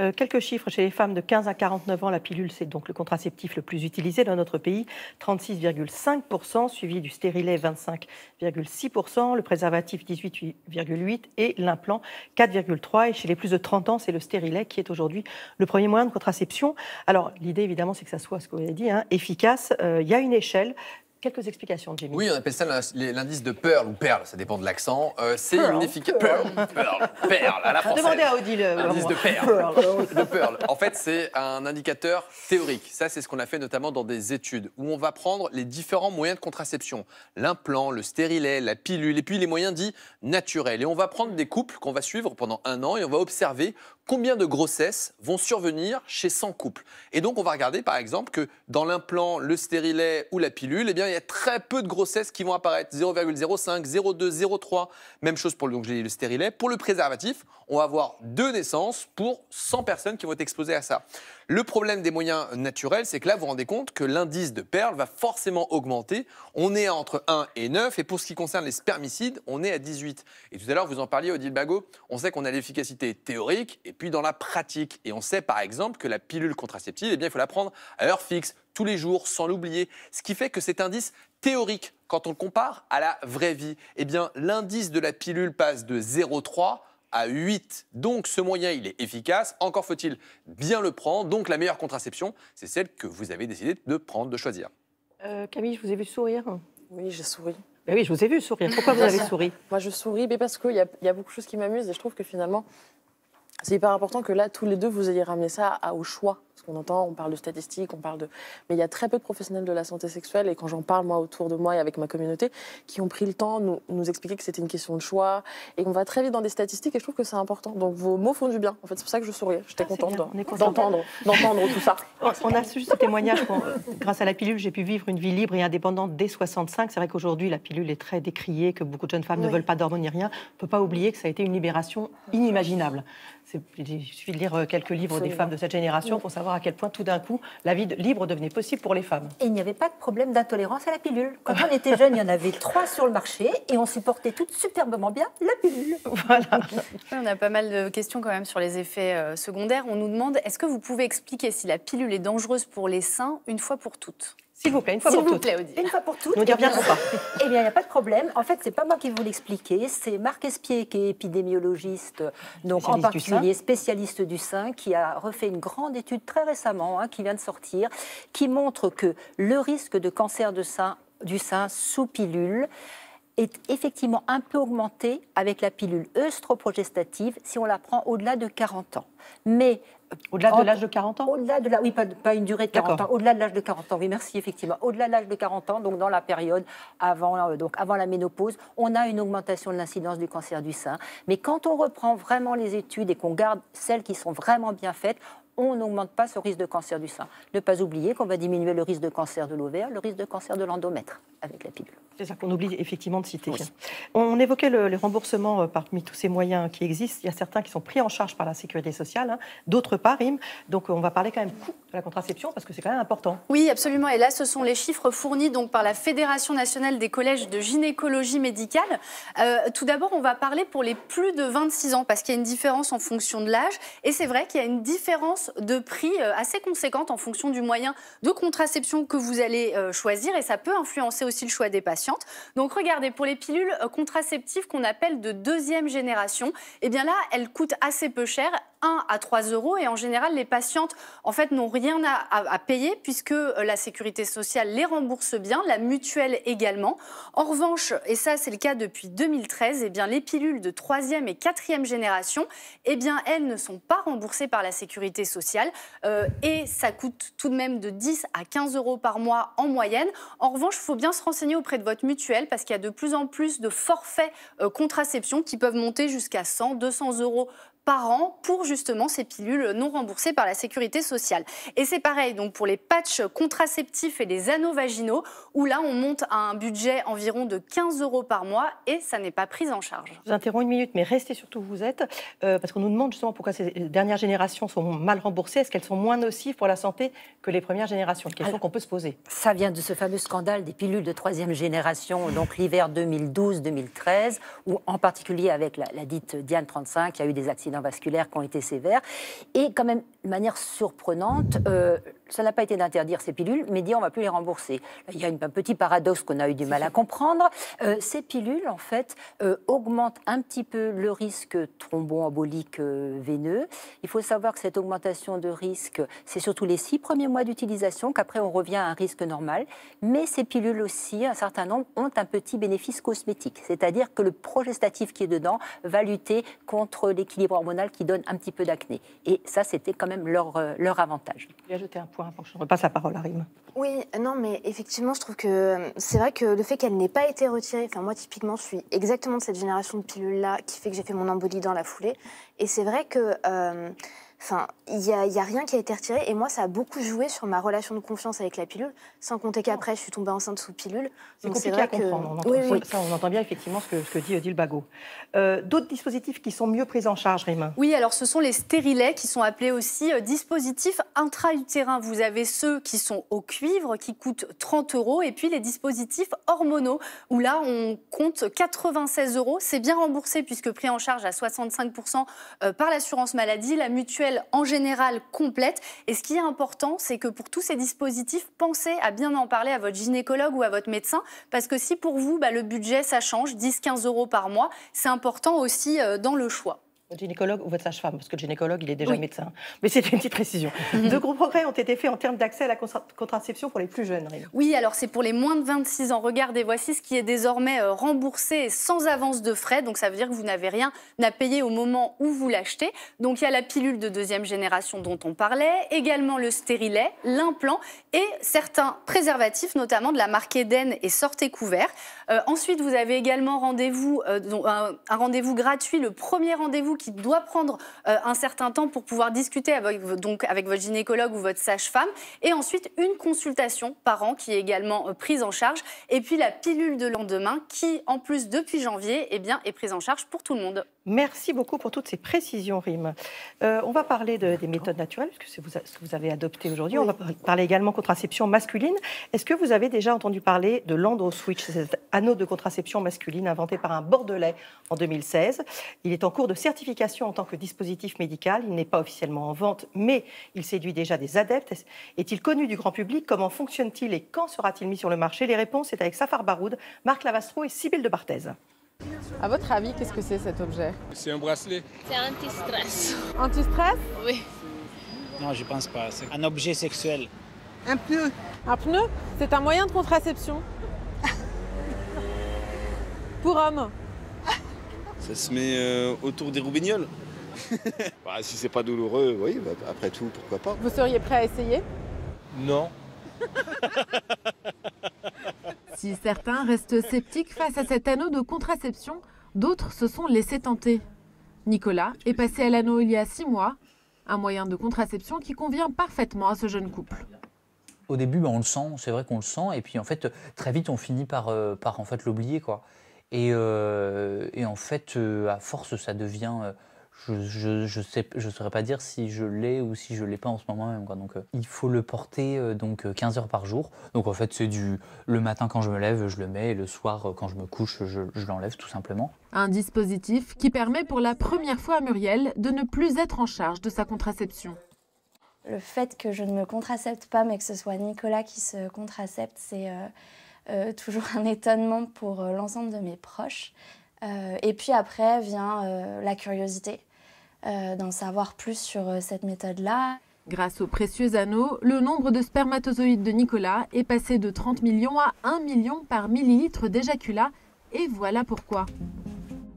Euh, quelques chiffres chez les femmes de quinze à quarante-neuf ans, la pilule, c'est donc le contraceptif le plus utilisé dans notre pays, trente-six virgule cinq pour cent, suivi du stérilet vingt-cinq virgule six pour cent, le préservatif dix-huit virgule huit pour cent et l'implant quatre virgule trois pour cent. Et chez les plus de trente ans, c'est le stérilet qui est aujourd'hui le premier moyen de contraception. Alors l'idée évidemment, c'est que ça soit, ce que vous avez dit, hein, efficace. Euh, y a une échelle. Quelques explications, Jimmy. Oui, on appelle ça l'indice de Pearl, ou Perle, ça dépend de l'accent. Euh, c'est une efficacité. Pearl, Pearl, Pearl, à la française. Demandez à Odile. L'indice de Pearl. Pearl. De Pearl. En fait, c'est un indicateur théorique. Ça, c'est ce qu'on a fait notamment dans des études, où on va prendre les différents moyens de contraception. L'implant, le stérilet, la pilule, et puis les moyens dits naturels. Et on va prendre des couples qu'on va suivre pendant un an, et on va observer combien de grossesses vont survenir chez cent couples. Et donc, on va regarder, par exemple, que dans l'implant, le stérilet ou la pilule, eh bien, il y a très peu de grossesses qui vont apparaître. zéro virgule zéro cinq, zéro virgule deux, zéro virgule trois. Même chose pour le, donc, le stérilet. Pour le préservatif, on va avoir deux naissances pour cent personnes qui vont être exposées à ça. Le problème des moyens naturels, c'est que là, vous vous rendez compte que l'indice de Pearl va forcément augmenter. On est entre un et neuf. Et pour ce qui concerne les spermicides, on est à dix-huit. Et tout à l'heure, vous en parliez, Odile Bagot. On sait qu'on a l'efficacité théorique et puis dans la pratique. Et on sait, par exemple, que la pilule contraceptive, eh bien, il faut la prendre à heure fixe, tous les jours, sans l'oublier. Ce qui fait que cet indice théorique, quand on le compare à la vraie vie, eh bien, l'indice de la pilule passe de zéro virgule trois à huit. Donc, ce moyen, il est efficace. Encore faut-il bien le prendre. Donc, la meilleure contraception, c'est celle que vous avez décidé de prendre, de choisir. Euh, Camille, je vous ai vu sourire. Oui, j'ai souri. Ben oui, je vous ai vu sourire. Pourquoi vous avez souri? Moi, je souris mais parce qu'il y, y a beaucoup de choses qui m'amusent et je trouve que finalement, c'est hyper important que là, tous les deux, vous ayez ramené ça à, au choix. Parce qu'on entend, on parle de statistiques, on parle de... Mais il y a très peu de professionnels de la santé sexuelle, et quand j'en parle, moi, autour de moi et avec ma communauté, qui ont pris le temps de nous, nous expliquer que c'était une question de choix. Et on va très vite dans des statistiques, et je trouve que c'est important. Donc vos mots font du bien. En fait, c'est pour ça que je souris. J'étais ah, contente d'entendre tout ça. On a su ce témoignage. Grâce à la pilule, j'ai pu vivre une vie libre et indépendante dès soixante-cinq. C'est vrai qu'aujourd'hui, la pilule est très décriée, que beaucoup de jeunes femmes oui. ne veulent pas d'hormones ni rien. On ne peut pas oublier que ça a été une libération inimaginable. Il suffit de lire quelques livres Absolument. Des femmes de cette génération oui. pour savoir à quel point, tout d'un coup, la vie libre devenait possible pour les femmes. Et il n'y avait pas de problème d'intolérance à la pilule. Quand on était jeune, il y en avait trois sur le marché et on supportait toutes superbement bien la pilule. Voilà. Oui, on a pas mal de questions quand même sur les effets secondaires. On nous demande, est-ce que vous pouvez expliquer si la pilule est dangereuse pour les seins une fois pour toutes ? S'il vous plaît, une fois pour toutes. Une fois pour toutes. Nous bien pas. Eh bien, il n'y a pas de problème. En fait, c'est pas moi qui vous l'expliquer. C'est Marc Espié, qui est épidémiologiste, donc en particulier spécialiste du sein, qui a refait une grande étude très récemment, hein, qui vient de sortir, qui montre que le risque de cancer de sein, du sein sous pilule est effectivement un peu augmenté avec la pilule œstroprogestative si on la prend au-delà de quarante ans. Mais au-delà de l'âge de quarante ans? Au-delà de la, oui, pas, pas une durée de quarante ans, au-delà de l'âge de quarante ans, oui, merci, effectivement. Au-delà de l'âge de quarante ans, donc dans la période avant, donc avant la ménopause, on a une augmentation de l'incidence du cancer du sein. Mais quand on reprend vraiment les études et qu'on garde celles qui sont vraiment bien faites, on n'augmente pas ce risque de cancer du sein. Ne pas oublier qu'on va diminuer le risque de cancer de l'ovaire, le risque de cancer de l'endomètre avec la pilule. C'est ça qu'on oublie effectivement de citer. Oui. On évoquait le, le remboursement parmi tous ces moyens qui existent. Il y a certains qui sont pris en charge par la sécurité sociale, hein, d'autres par I M. Donc on va parler quand même coût de la contraception parce que c'est quand même important. Oui, absolument. Et là, ce sont les chiffres fournis donc, par la Fédération nationale des collèges de gynécologie médicale. Euh, tout d'abord, on va parler pour les plus de vingt-six ans parce qu'il y a une différence en fonction de l'âge. Et c'est vrai qu'il y a une différence de prix assez conséquente en fonction du moyen de contraception que vous allez choisir et ça peut influencer aussi le choix des patientes. Donc regardez, pour les pilules contraceptives qu'on appelle de deuxième génération, eh bien là, elles coûtent assez peu cher, un à trois euros, et en général, les patientes en fait n'ont rien à, à, à payer puisque la sécurité sociale les rembourse bien, la mutuelle également. En revanche, et ça c'est le cas depuis deux mille treize, eh bien les pilules de troisième et quatrième génération, eh bien elles ne sont pas remboursées par la sécurité sociale euh, et ça coûte tout de même de dix à quinze euros par mois en moyenne. En revanche, il faut bien se renseigner auprès de votre mutuelle parce qu'il y a de plus en plus de forfaits euh, contraception qui peuvent monter jusqu'à cent, deux cents euros par an pour justement ces pilules non remboursées par la sécurité sociale. Et c'est pareil donc pour les patchs contraceptifs et les anneaux vaginaux où là on monte à un budget environ de quinze euros par mois et ça n'est pas pris en charge. Je vous interromps une minute mais restez surtout où vous êtes euh, parce qu'on nous demande justement pourquoi ces dernières générations sont mal remboursées. Est-ce qu'elles sont moins nocives pour la santé que les premières générations? Une question qu'on peut se poser. Ça vient de ce fameux scandale des pilules de troisième génération donc l'hiver deux mille douze deux mille treize où en particulier avec la, la dite Diane trente-cinq il y a eu des accidents vasculaires qui ont été sévères. Et quand même, de manière surprenante, euh, ça n'a pas été d'interdire ces pilules, mais dire on ne va plus les rembourser. Il y a une, un petit paradoxe qu'on a eu du mal à comprendre. Euh, ces pilules, en fait, euh, augmentent un petit peu le risque thromboembolique euh, veineux. Il faut savoir que cette augmentation de risque, c'est surtout les six premiers mois d'utilisation, qu'après on revient à un risque normal. Mais ces pilules aussi, un certain nombre, ont un petit bénéfice cosmétique. C'est-à-dire que le progestatif qui est dedans va lutter contre l'équilibre hormonal qui donne un petit peu d'acné. Et ça, c'était quand même leur, euh, leur avantage. J'ai ajouté un point avant que je repasse la parole à Rime. Oui, non, mais effectivement, je trouve que c'est vrai que le fait qu'elle n'ait pas été retirée, enfin moi, typiquement, je suis exactement de cette génération de pilules-là qui fait que j'ai fait mon embolie dans la foulée. Et c'est vrai que... Euh, Enfin, il n'y a, y a rien qui a été retiré et moi, ça a beaucoup joué sur ma relation de confiance avec la pilule, sans compter qu'après, je suis tombée enceinte sous pilule. C'est compliqué vrai à que... comprendre. On, oui, oui. Ça, on entend bien effectivement ce que, ce que dit Odile Bagot. Euh, D'autres dispositifs qui sont mieux pris en charge, Rémin? Oui, alors ce sont les stérilets qui sont appelés aussi euh, dispositifs intra-utérins. Vous avez ceux qui sont au cuivre, qui coûtent trente euros, et puis les dispositifs hormonaux, où là, on compte quatre-vingt-seize euros. C'est bien remboursé puisque pris en charge à soixante-cinq pour cent euh, par l'assurance maladie, la mutuelle en général complète. Et ce qui est important, c'est que pour tous ces dispositifs, pensez à bien en parler à votre gynécologue ou à votre médecin, parce que si pour vous, bah, le budget, ça change, dix à quinze euros par mois, c'est important aussi euh, dans le choix. Votre gynécologue ou votre sage-femme, parce que le gynécologue, il est déjà oui. médecin. Mais c'est une petite précision. Mmh. De gros progrès ont été faits en termes d'accès à la contraception pour les plus jeunes. Oui, alors c'est pour les moins de vingt-six ans. Regardez, voici ce qui est désormais remboursé sans avance de frais. Donc ça veut dire que vous n'avez rien à payer au moment où vous l'achetez. Donc il y a la pilule de deuxième génération dont on parlait, également le stérilet, l'implant et certains préservatifs, notamment de la marque Eden et Sortez Couvert. Euh, ensuite, vous avez également rendez-vous, euh, un, un rendez-vous gratuit, le premier rendez-vous qui doit prendre euh, un certain temps pour pouvoir discuter avec, donc, avec votre gynécologue ou votre sage-femme. Et ensuite, une consultation par an qui est également euh, prise en charge. Et puis la pilule de lendemain qui, en plus, depuis janvier, eh bien, est prise en charge pour tout le monde. Merci beaucoup pour toutes ces précisions, Rim. Euh, on va parler de, des méthodes naturelles, parce que c'est vous, ce que vous avez adopté aujourd'hui. Oui. On va parler également contraception masculine. Est-ce que vous avez déjà entendu parler de l'androswitch, cet anneau de contraception masculine inventé par un Bordelais en deux mille seize? Il est en cours de certification en tant que dispositif médical. Il n'est pas officiellement en vente, mais il séduit déjà des adeptes. Est-il connu du grand public? Comment fonctionne-t-il et quand sera-t-il mis sur le marché? Les réponses, c'est avec Safar Baroud, Marc Lavastro et Sybille de Barthez. À votre avis, qu'est-ce que c'est cet objet? C'est un bracelet. C'est anti-stress. Anti-stress? Oui. Non, je pense pas. C'est un objet sexuel. Un pneu. Un pneu? C'est un moyen de contraception. Pour hommes. Ça se met euh, autour des roubignoles. Bah, si c'est pas douloureux, oui, bah, après tout, pourquoi pas. Vous seriez prêt à essayer? Non. Si certains restent sceptiques face à cet anneau de contraception, d'autres se sont laissés tenter. Nicolas est passé à l'anneau il y a six mois, un moyen de contraception qui convient parfaitement à ce jeune couple. Au début, ben, on le sent, c'est vrai qu'on le sent, et puis en fait, très vite, on finit par, euh, par en fait, l'oublier, quoi. Et, euh, et en fait, euh, à force, ça devient... Euh, Je ne je, je saurais pas dire si je l'ai ou si je ne l'ai pas en ce moment même. Quoi. Donc, euh, il faut le porter euh, donc, quinze heures par jour. Donc en fait, c'est du le matin quand je me lève, je le mets et le soir quand je me couche, je, je l'enlève tout simplement. Un dispositif qui permet pour la première fois à Muriel de ne plus être en charge de sa contraception. Le fait que je ne me contracepte pas mais que ce soit Nicolas qui se contracepte, c'est euh, euh, toujours un étonnement pour euh, l'ensemble de mes proches. Euh, et puis après vient euh, la curiosité, euh, d'en savoir plus sur euh, cette méthode-là. Grâce aux précieux anneaux, le nombre de spermatozoïdes de Nicolas est passé de trente millions à un million par millilitre d'éjaculat. Et voilà pourquoi.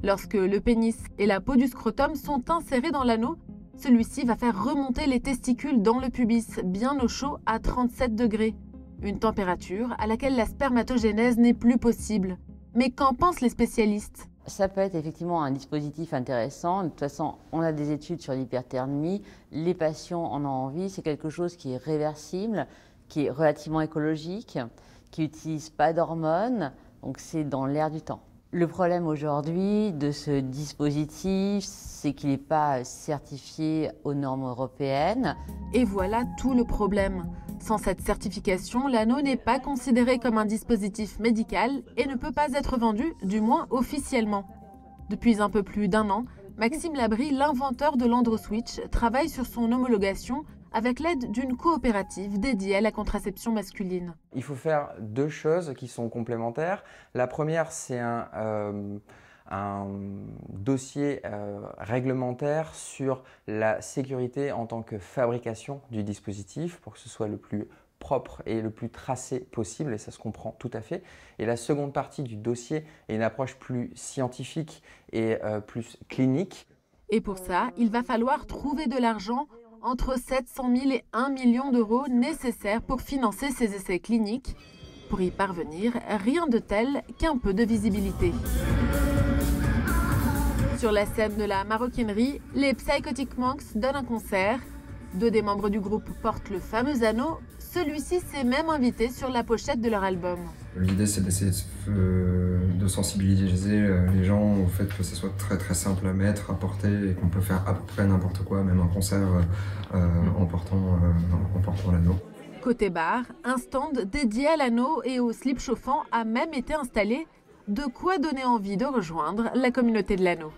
Lorsque le pénis et la peau du scrotum sont insérés dans l'anneau, celui-ci va faire remonter les testicules dans le pubis, bien au chaud à trente-sept degrés. Une température à laquelle la spermatogénèse n'est plus possible. Mais qu'en pensent les spécialistes? Ça peut être effectivement un dispositif intéressant. De toute façon, on a des études sur l'hyperthermie. Les patients en ont envie. C'est quelque chose qui est réversible, qui est relativement écologique, qui n'utilise pas d'hormones. Donc c'est dans l'air du temps. Le problème aujourd'hui de ce dispositif, c'est qu'il n'est pas certifié aux normes européennes. Et voilà tout le problème. Sans cette certification, l'anneau n'est pas considéré comme un dispositif médical et ne peut pas être vendu, du moins officiellement. Depuis un peu plus d'un an, Maxime Labry, l'inventeur de l'androswitch, travaille sur son homologation avec l'aide d'une coopérative dédiée à la contraception masculine. Il faut faire deux choses qui sont complémentaires. La première, c'est un, euh, un dossier euh, réglementaire sur la sécurité en tant que fabrication du dispositif pour que ce soit le plus propre et le plus tracé possible, et ça se comprend tout à fait. Et la seconde partie du dossier est une approche plus scientifique et euh, plus clinique. Et pour ça, il va falloir trouver de l'argent entre sept cent mille et un million d'euros nécessaires pour financer ces essais cliniques. Pour y parvenir, rien de tel qu'un peu de visibilité. Sur la scène de la maroquinerie, les Psychotic Monks donnent un concert. Deux des membres du groupe portent le fameux anneau. Celui-ci s'est même invité sur la pochette de leur album. L'idée, c'est d'essayer de sensibiliser les gens au fait que ce soit très très simple à mettre, à porter, et qu'on peut faire à peu près n'importe quoi, même un concert euh, en portant, euh, en portant l'anneau. Côté bar, un stand dédié à l'anneau et au slip chauffant a même été installé. De quoi donner envie de rejoindre la communauté de l'anneau.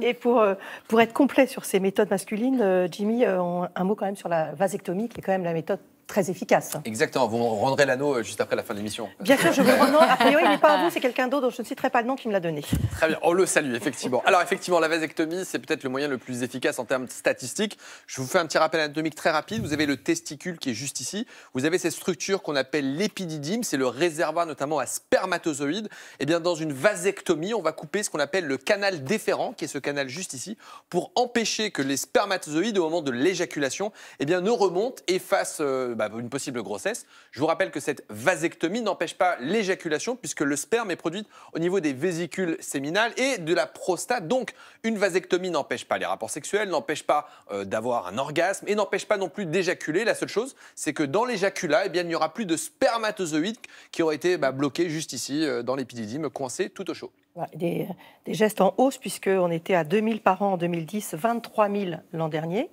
Et pour, pour être complet sur ces méthodes masculines, Jimmy, un mot quand même sur la vasectomie, qui est quand même la méthode très efficace. Exactement, vous me rendrez l'anneau juste après la fin de l'émission. Bien sûr, je vous le rends. A priori, il n'est pas à vous, c'est quelqu'un d'autre, je ne citerai pas le nom qui me l'a donné. Très bien, on le salue, effectivement. Alors, effectivement, la vasectomie, c'est peut-être le moyen le plus efficace en termes statistiques. Je vous fais un petit rappel anatomique très rapide. Vous avez le testicule qui est juste ici. Vous avez cette structure qu'on appelle l'épididyme, c'est le réservoir notamment à spermatozoïdes. Et bien, dans une vasectomie, on va couper ce qu'on appelle le canal déférent, qui est ce canal juste ici, pour empêcher que les spermatozoïdes, au moment de l'éjaculation, eh bien, ne remontent et fassent Euh, une possible grossesse. Je vous rappelle que cette vasectomie n'empêche pas l'éjaculation puisque le sperme est produit au niveau des vésicules séminales et de la prostate. Donc, une vasectomie n'empêche pas les rapports sexuels, n'empêche pas euh, d'avoir un orgasme et n'empêche pas non plus d'éjaculer. La seule chose, c'est que dans l'éjaculat, eh bien, il n'y aura plus de spermatozoïdes qui auraient été bah, bloqués juste ici euh, dans l'épididyme, coincés tout au chaud. Des, des gestes en hausse, puisqu'on était à deux mille par an en deux mille dix, vingt-trois mille l'an dernier.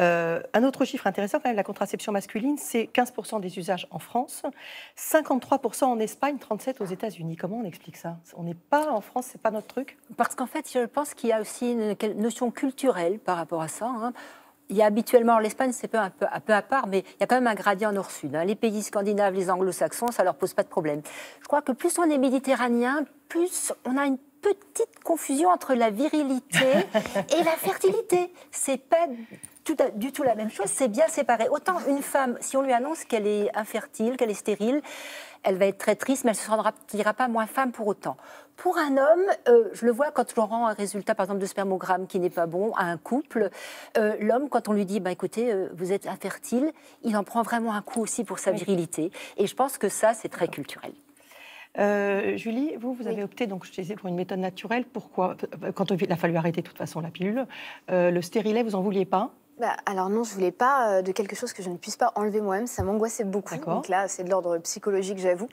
Euh, un autre chiffre intéressant, quand même, la contraception masculine, c'est quinze pour cent des usages en France, cinquante-trois pour cent en Espagne, trente-sept pour cent aux États-Unis. Comment on explique ça? On n'est pas en France, c'est pas notre truc? Parce qu'en fait, je pense qu'il y a aussi une notion culturelle par rapport à ça, hein. Il y a habituellement, l'Espagne, c'est un peu, un peu à part, mais il y a quand même un gradient nord-sud. Les pays scandinaves, les anglo-saxons, ça ne leur pose pas de problème. Je crois que plus on est méditerranéen, plus on a une petite confusion entre la virilité et la fertilité. C'est pas tout à, du tout la même chose, c'est bien séparé. Autant une femme, si on lui annonce qu'elle est infertile, qu'elle est stérile, elle va être très triste, mais elle ne se rendra pas moins femme pour autant. Pour un homme, euh, je le vois quand on rend un résultat, par exemple, de spermogramme qui n'est pas bon à un couple, euh, l'homme, quand on lui dit, bah, écoutez, euh, vous êtes infertile, il en prend vraiment un coup aussi pour sa virilité. Et je pense que ça, c'est très culturel. Euh, Julie, vous, vous avez oui. opté, donc, je disais, pour une méthode naturelle. Pourquoi? Quand il a fallu arrêter, de toute façon, la pilule, euh, le stérilet, vous n'en vouliez pas? Bah, alors non, je ne voulais pas de quelque chose que je ne puisse pas enlever moi-même, ça m'angoissait beaucoup. Donc là, c'est de l'ordre psychologique, j'avoue.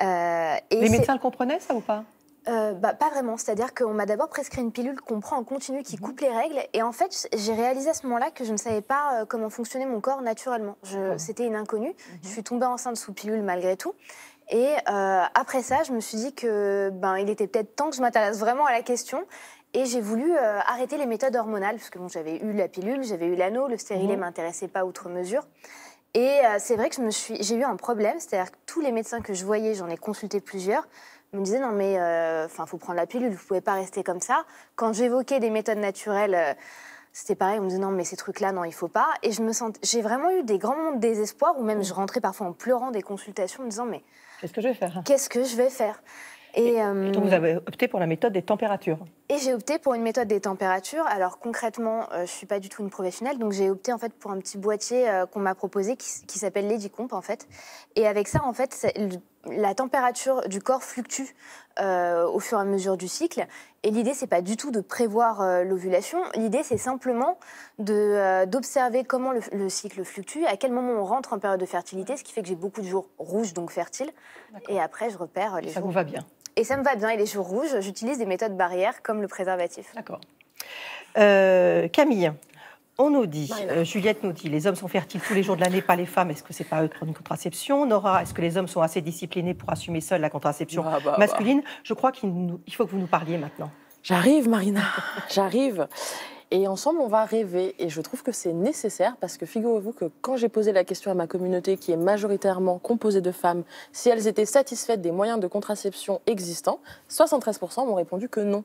Euh, Les médecins le comprenaient, ça, ou pas? Euh, bah, pas vraiment, c'est-à-dire qu'on m'a d'abord prescrit une pilule qu'on prend en continu qui coupe les règles, et en fait j'ai réalisé à ce moment-là que je ne savais pas euh, comment fonctionnait mon corps naturellement. Je, c'était une inconnue, mm-hmm. je suis tombée enceinte sous pilule malgré tout, et euh, après ça je me suis dit que ben, il était peut-être temps que je m'intéresse vraiment à la question, et j'ai voulu euh, arrêter les méthodes hormonales, parce que bon, j'avais eu la pilule, j'avais eu l'anneau, le stérilet ne m'intéressait pas outre mesure. Et c'est vrai que je me suis, j'ai eu un problème, c'est-à-dire que tous les médecins que je voyais, j'en ai consulté plusieurs, me disaient non mais, enfin, euh, faut prendre la pilule, vous pouvez pas rester comme ça. Quand j'évoquais des méthodes naturelles, euh, c'était pareil, on me disait non mais ces trucs-là, non il faut pas. Et je me sens, j'ai vraiment eu des grands moments de désespoir où même je rentrais parfois en pleurant des consultations, en me disant mais qu'est-ce que je vais faire? Qu'est-ce que je vais faire? Et, euh, et donc vous avez opté pour la méthode des températures. Et j'ai opté pour une méthode des températures. Alors concrètement, euh, je ne suis pas du tout une professionnelle, donc j'ai opté en fait pour un petit boîtier euh, qu'on m'a proposé qui, qui s'appelle Ladycomp en fait. Et avec ça en fait, la température du corps fluctue euh, au fur et à mesure du cycle. Et l'idée, c'est pas du tout de prévoir euh, l'ovulation. L'idée, c'est simplement d'observer euh, comment le, le cycle fluctue, à quel moment on rentre en période de fertilité, ce qui fait que j'ai beaucoup de jours rouges, donc fertiles. Et après, je repère les ça jours. Ça vous va bien? Et ça me va bien, et les jours rouges, j'utilise des méthodes barrières comme le préservatif. D'accord. Euh, Camille, on nous dit, euh, Juliette nous dit, les hommes sont fertiles tous les jours de l'année, pas les femmes, est-ce que c'est pas eux de prendre une contraception? Nora, est-ce que les hommes sont assez disciplinés pour assumer seuls la contraception bah, bah, masculine bah. Je crois qu'il nous, il faut que vous nous parliez maintenant. J'arrive Marina, j'arrive. Et ensemble, on va rêver. Et je trouve que c'est nécessaire parce que figurez-vous que quand j'ai posé la question à ma communauté, qui est majoritairement composée de femmes, si elles étaient satisfaites des moyens de contraception existants, soixante-treize pour cent m'ont répondu que non.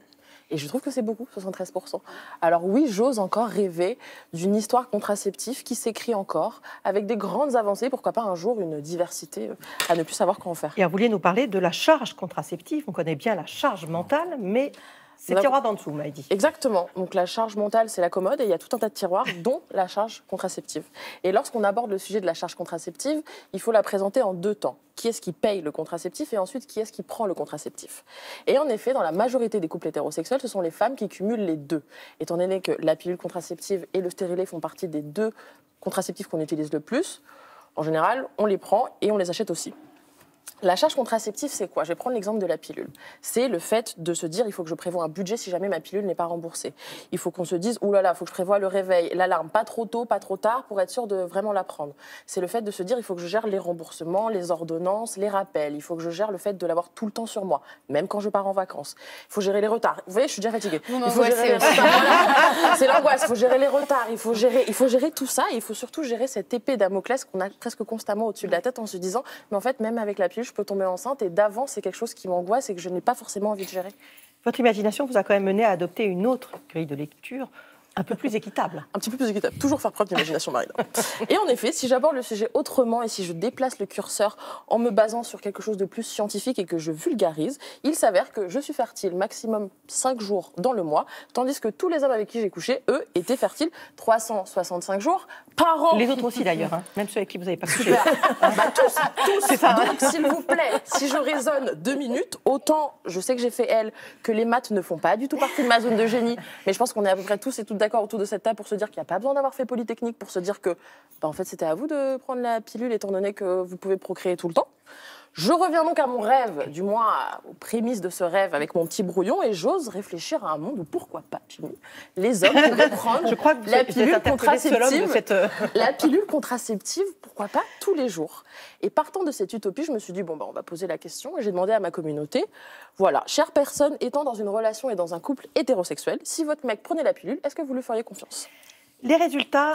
Et je trouve que c'est beaucoup, soixante-treize pour cent. Alors oui, j'ose encore rêver d'une histoire contraceptive qui s'écrit encore, avec des grandes avancées, pourquoi pas un jour une diversité à ne plus savoir qu'en faire. Et vous vouliez nous parler de la charge contraceptive. On connaît bien la charge mentale, mais... c'est le tiroir d'en dessous, m'a dit. Exactement. Donc la charge mentale, c'est la commode, et il y a tout un tas de tiroirs, dont la charge contraceptive. Et lorsqu'on aborde le sujet de la charge contraceptive, il faut la présenter en deux temps. Qui est-ce qui paye le contraceptif et ensuite qui est-ce qui prend le contraceptif? Et en effet, dans la majorité des couples hétérosexuels, ce sont les femmes qui cumulent les deux. Étant donné que la pilule contraceptive et le stérilet font partie des deux contraceptifs qu'on utilise le plus, en général, on les prend et on les achète aussi. La charge contraceptive, c'est quoi? Je vais prendre l'exemple de la pilule. C'est le fait de se dire, il faut que je prévoie un budget si jamais ma pilule n'est pas remboursée. Il faut qu'on se dise, ouh là là, il faut que je prévoie le réveil, l'alarme, pas trop tôt, pas trop tard, pour être sûr de vraiment la prendre. C'est le fait de se dire, il faut que je gère les remboursements, les ordonnances, les rappels. Il faut que je gère le fait de l'avoir tout le temps sur moi, même quand je pars en vacances. Il faut gérer les retards. Vous voyez, je suis déjà fatiguée. Non, non, il faut ouais, gérer les retards. C'est l'angoisse. Il faut gérer les retards. Il faut gérer, il faut gérer tout ça. Et il faut surtout gérer cette épée Damoclès qu'on a presque constamment au-dessus de la tête en se disant, mais en fait, même avec la pilule, je peux tomber enceinte, et d'avant, c'est quelque chose qui m'angoisse et que je n'ai pas forcément envie de gérer. Votre imagination vous a quand même mené à adopter une autre grille de lecture un peu plus équitable. Un petit peu plus équitable. Toujours faire preuve d'imagination, Marina. Et en effet, si j'aborde le sujet autrement et si je déplace le curseur en me basant sur quelque chose de plus scientifique et que je vulgarise, il s'avère que je suis fertile maximum cinq jours dans le mois, tandis que tous les hommes avec qui j'ai couché, eux, étaient fertiles trois cent soixante-cinq jours par an. Les autres aussi, d'ailleurs. Hein. Même ceux avec qui vous n'avez pas couché. bah, tous, tous. C'est ça. Donc, s'il vous plaît, si je raisonne deux minutes, autant je sais que j'ai fait elle, que les maths ne font pas du tout partie de ma zone de génie, mais je pense qu'on est à peu près tous et toutes d'accord autour de cette table pour se dire qu'il n'y a pas besoin d'avoir fait Polytechnique, pour se dire que bah en fait, c'était à vous de prendre la pilule étant donné que vous pouvez procréer tout le temps. Je reviens donc à mon rêve, du moins aux prémices de ce rêve avec mon petit brouillon, et j'ose réfléchir à un monde où, pourquoi pas, Jimmy, les hommes pourraient prendre je crois que la, pilule contraceptive, cette... la pilule contraceptive, pourquoi pas, tous les jours. Et partant de cette utopie, je me suis dit, bon, bah, on va poser la question, et j'ai demandé à ma communauté, voilà, chères personnes étant dans une relation et dans un couple hétérosexuel, si votre mec prenait la pilule, est-ce que vous lui feriez confiance? Les résultats...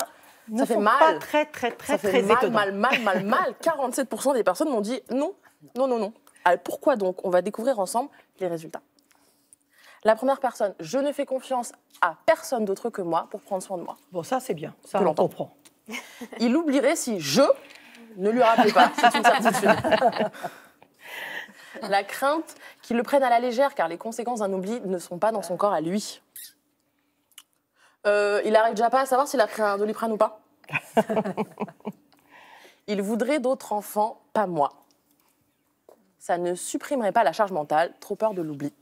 Ne ça fait mal. Pas très, très, très, ça fait très mal, étonnant. mal, mal, mal, mal. quarante-sept pour cent des personnes m'ont dit non, non, non, non. Alors pourquoi donc? On va découvrir ensemble les résultats. La première personne, je ne fais confiance à personne d'autre que moi pour prendre soin de moi. Bon, ça, c'est bien. Ça, on comprend. Il oublierait si je ne lui rappelais pas. C'est une certitude. La crainte qu'il le prenne à la légère, car les conséquences d'un oubli ne sont pas dans son corps à lui. Euh, il n'arrive déjà pas à savoir s'il a pris un Doliprane ou pas. Il voudrait d'autres enfants, pas moi. Ça ne supprimerait pas la charge mentale, trop peur de l'oubli.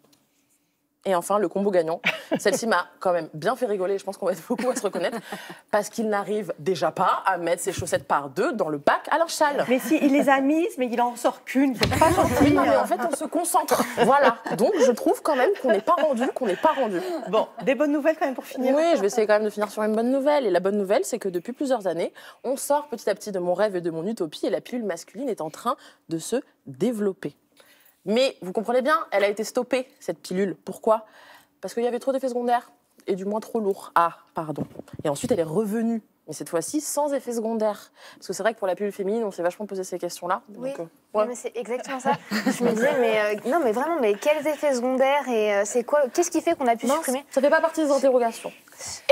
Et enfin, le combo gagnant. Celle-ci m'a quand même bien fait rigoler, je pense qu'on va être beaucoup à se reconnaître, parce qu'il n'arrive déjà pas à mettre ses chaussettes par deux dans le bac à leur châle. Mais si, il les a mises, mais il en sort qu'une. C'est pas gentil. Non, mais en fait, on se concentre. Voilà. Donc, je trouve quand même qu'on n'est pas rendu, qu'on n'est pas rendu. Bon, des bonnes nouvelles quand même pour finir. Oui, je vais essayer quand même de finir sur une bonne nouvelle. Et la bonne nouvelle, c'est que depuis plusieurs années, on sort petit à petit de mon rêve et de mon utopie, et la pilule masculine est en train de se développer. Mais vous comprenez bien, elle a été stoppée, cette pilule. Pourquoi? Parce qu'il y avait trop d'effets secondaires, et du moins trop lourds. Ah, pardon. Et ensuite, elle est revenue, mais cette fois-ci sans effets secondaires. Parce que c'est vrai que pour la pilule féminine, on s'est vachement posé ces questions-là. Oui, donc, euh, ouais. mais c'est exactement ça. Je me disais, mais euh, non, mais vraiment, mais quels effets secondaires et euh, c'est quoi? Qu'est-ce qui fait qu'on a pu non, supprimer? Ça ne fait pas partie des interrogations.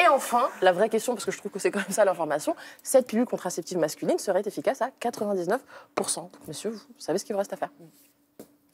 Et enfin, la vraie question, parce que je trouve que c'est comme ça l'information, cette pilule contraceptive masculine serait efficace à quatre-vingt-dix-neuf pour cent. Donc, messieurs, vous savez ce qu'il vous reste à faire.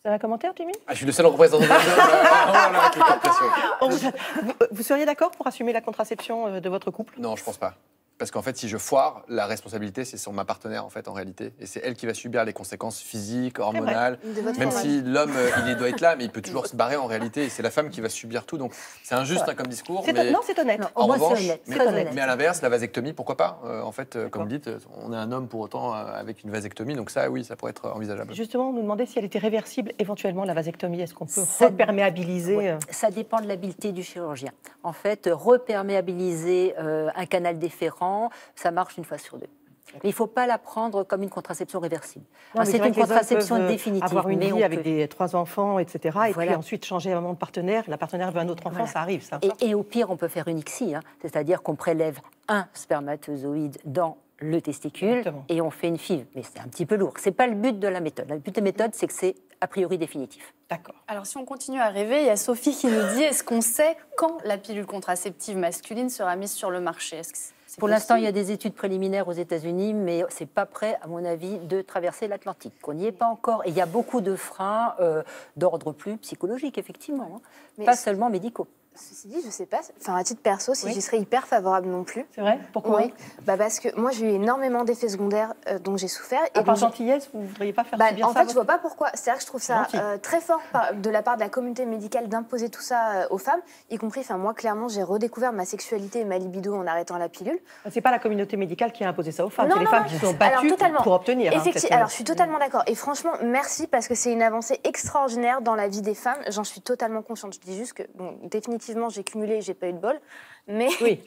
Dans un commentaire, Jimmy? Ah, je suis le seul représentant de la question. Vous, vous seriez d'accord pour assumer la contraception de votre couple? Non, je pense pas. Parce qu'en fait, si je foire, la responsabilité, c'est sur ma partenaire, en fait, en réalité. Et c'est elle qui va subir les conséquences physiques, hormonales. Même si l'homme, il doit être là, mais il peut toujours se barrer, en réalité. Et c'est la femme qui va subir tout. Donc, c'est injuste hein, comme discours. Mais... Non, c'est honnête. Non, en moi, revanche, honnête. Mais, honnête. mais à l'inverse, la vasectomie, pourquoi pas? euh, En fait, euh, comme vous dites, on est un homme pour autant euh, avec une vasectomie. Donc ça, oui, ça pourrait être envisageable. Justement, on nous demandait si elle était réversible, éventuellement, la vasectomie. Est-ce qu'on peut ça... reperméabiliser ouais. euh... Ça dépend de l'habileté du chirurgien. En fait, reperméabiliser euh, un canal déférent, ça marche une fois sur deux. Mais il ne faut pas la prendre comme une contraception réversible. C'est une contraception définitive. Avoir une mais vie avec peut... des, trois enfants, et cetera. Et voilà. Puis ensuite changer vraiment de partenaire. La partenaire veut un autre enfant, voilà. Ça arrive. Ça. Et, et au pire, on peut faire une I C S I, hein, c'est-à-dire qu'on prélève un spermatozoïde dans le testicule. Exactement. Et on fait une F I V. Mais c'est un petit peu lourd. Ce n'est pas le but de la méthode. Le but de la méthode, c'est que c'est a priori définitif. D'accord. Alors si on continue à rêver, il y a Sophie qui nous dit, est-ce qu'on sait quand la pilule contraceptive masculine sera mise sur le marché? Est-ce que Pour l'instant, il y a des études préliminaires aux États-Unis, mais ce n'est pas prêt, à mon avis, de traverser l'Atlantique. On n'y est pas encore. Et il y a beaucoup de freins euh, d'ordre plus psychologique, effectivement, hein. Mais pas seulement médicaux. Ceci dit, je ne sais pas, enfin, à titre perso, si oui. j'y serais hyper favorable non plus. C'est vrai? Pourquoi? Oui. Bah parce que moi, j'ai eu énormément d'effets secondaires euh, dont j'ai souffert. Et par gentillesse, vous ne voudriez pas faire bah, si bien en ça? En fait, je ne vois pas pourquoi. C'est-à-dire que je trouve ça euh, très fort par, de la part de la communauté médicale d'imposer tout ça euh, aux femmes, y compris, enfin, moi, clairement, j'ai redécouvert ma sexualité et ma libido en arrêtant la pilule. Ce n'est pas la communauté médicale qui a imposé ça aux femmes, c'est les non, femmes non, qui se sont battues alors, pour, pour obtenir. Effectivement, hein, alors je suis totalement d'accord. Et franchement, merci, parce que c'est une avancée extraordinaire dans la vie des femmes. J'en suis totalement consciente. Je dis juste que, bon, définitivement, j'ai cumulé, j'ai pas eu de bol, mais oui.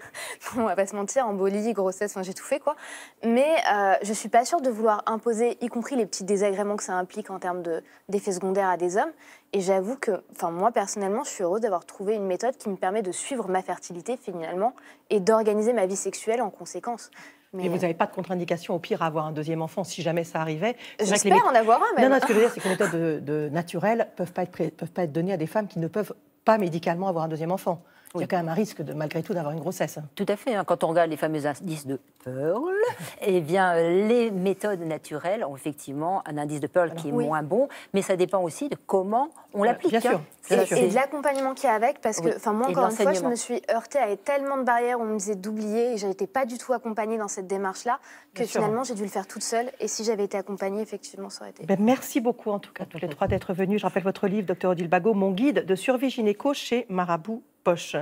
on va pas se mentir, embolie, grossesse, enfin, j'ai tout fait quoi. Mais euh, je suis pas sûre de vouloir imposer, y compris les petits désagréments que ça implique en termes de, d'effets secondaires à des hommes. Et j'avoue que, enfin, moi personnellement, je suis heureuse d'avoir trouvé une méthode qui me permet de suivre ma fertilité finalement et d'organiser ma vie sexuelle en conséquence. Mais et vous n'avez pas de contre-indication, au pire, à avoir un deuxième enfant, si jamais ça arrivait. J'espère mé... en avoir un, même. Non, non, ce que je veux dire, c'est que les méthodes de, de naturelles ne peuvent, pré... peuvent pas être données à des femmes qui ne peuvent pas médicalement avoir un deuxième enfant. Oui. Il y a quand même un risque, de, malgré tout, d'avoir une grossesse. Tout à fait. Hein. Quand on regarde les fameux indices de Pearl, eh bien, les méthodes naturelles ont effectivement un indice de Pearl Alors, qui est oui. moins bon, mais ça dépend aussi de comment on l'applique. Bien sûr. Hein. Et, et de l'accompagnement qu'il y a avec, parce que, enfin, oui. moi, encore une fois, je me suis heurtée à tellement de barrières, on me disait d'oublier, et je n'étais pas du tout accompagnée dans cette démarche-là, que bien finalement, j'ai dû le faire toute seule, et si j'avais été accompagnée, effectivement, ça aurait été... Ben, merci beaucoup, en tout cas, tous les trois d'être venus. Je rappelle votre livre, Docteur Odile Bagot, Mon guide de survie gynéco chez Marabout Poche.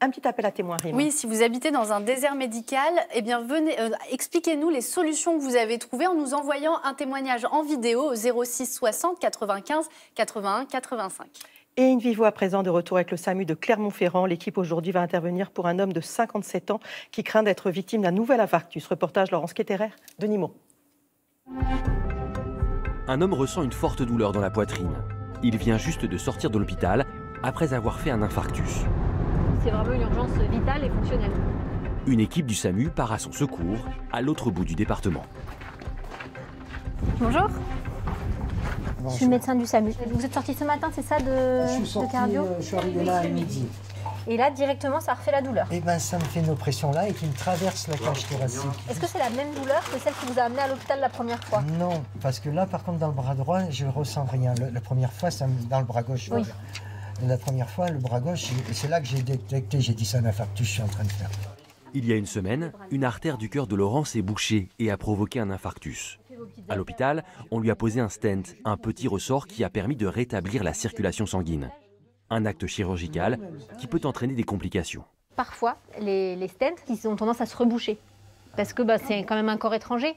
Un petit appel à témoins, Rima. Oui, si vous habitez dans un désert médical, eh bien venez, euh, expliquez-nous les solutions que vous avez trouvées en nous envoyant un témoignage en vidéo au zéro six soixante quatre-vingt-quinze quatre-vingt-un quatre-vingt-cinq. Et une vivo à présent de retour avec le SAMU de Clermont-Ferrand. L'équipe aujourd'hui va intervenir pour un homme de cinquante-sept ans qui craint d'être victime d'un nouvel infarctus. Reportage Laurence Quetterer de Nîmont. Un homme ressent une forte douleur dans la poitrine. Il vient juste de sortir de l'hôpital après avoir fait un infarctus. C'est vraiment une urgence vitale et fonctionnelle. Une équipe du SAMU part à son secours à l'autre bout du département. Bonjour. Bonjour. Je suis médecin du SAMU. Vous êtes sorti ce matin, c'est ça, de, je suis sorti, de cardio? euh, Je suis arrivé là à midi. Et là, directement, ça refait la douleur? Eh bien, ça me fait une oppression là et qui me traverse la cage thoracique. Est-ce que c'est la même douleur que celle qui vous a amené à l'hôpital la première fois? Non, parce que là, par contre, dans le bras droit, je ne ressens rien. La, la première fois, ça me, dans le bras gauche. Oui. La première fois, le bras gauche, c'est là que j'ai détecté, j'ai dit ça, un infarctus, je suis en train de faire. Il y a une semaine, une artère du cœur de Laurent s'est bouchée et a provoqué un infarctus. À l'hôpital, on lui a posé un stent, un petit ressort qui a permis de rétablir la circulation sanguine. Un acte chirurgical qui peut entraîner des complications. Parfois, les, les stents, ils ont tendance à se reboucher parce que bah, c'est quand même un corps étranger.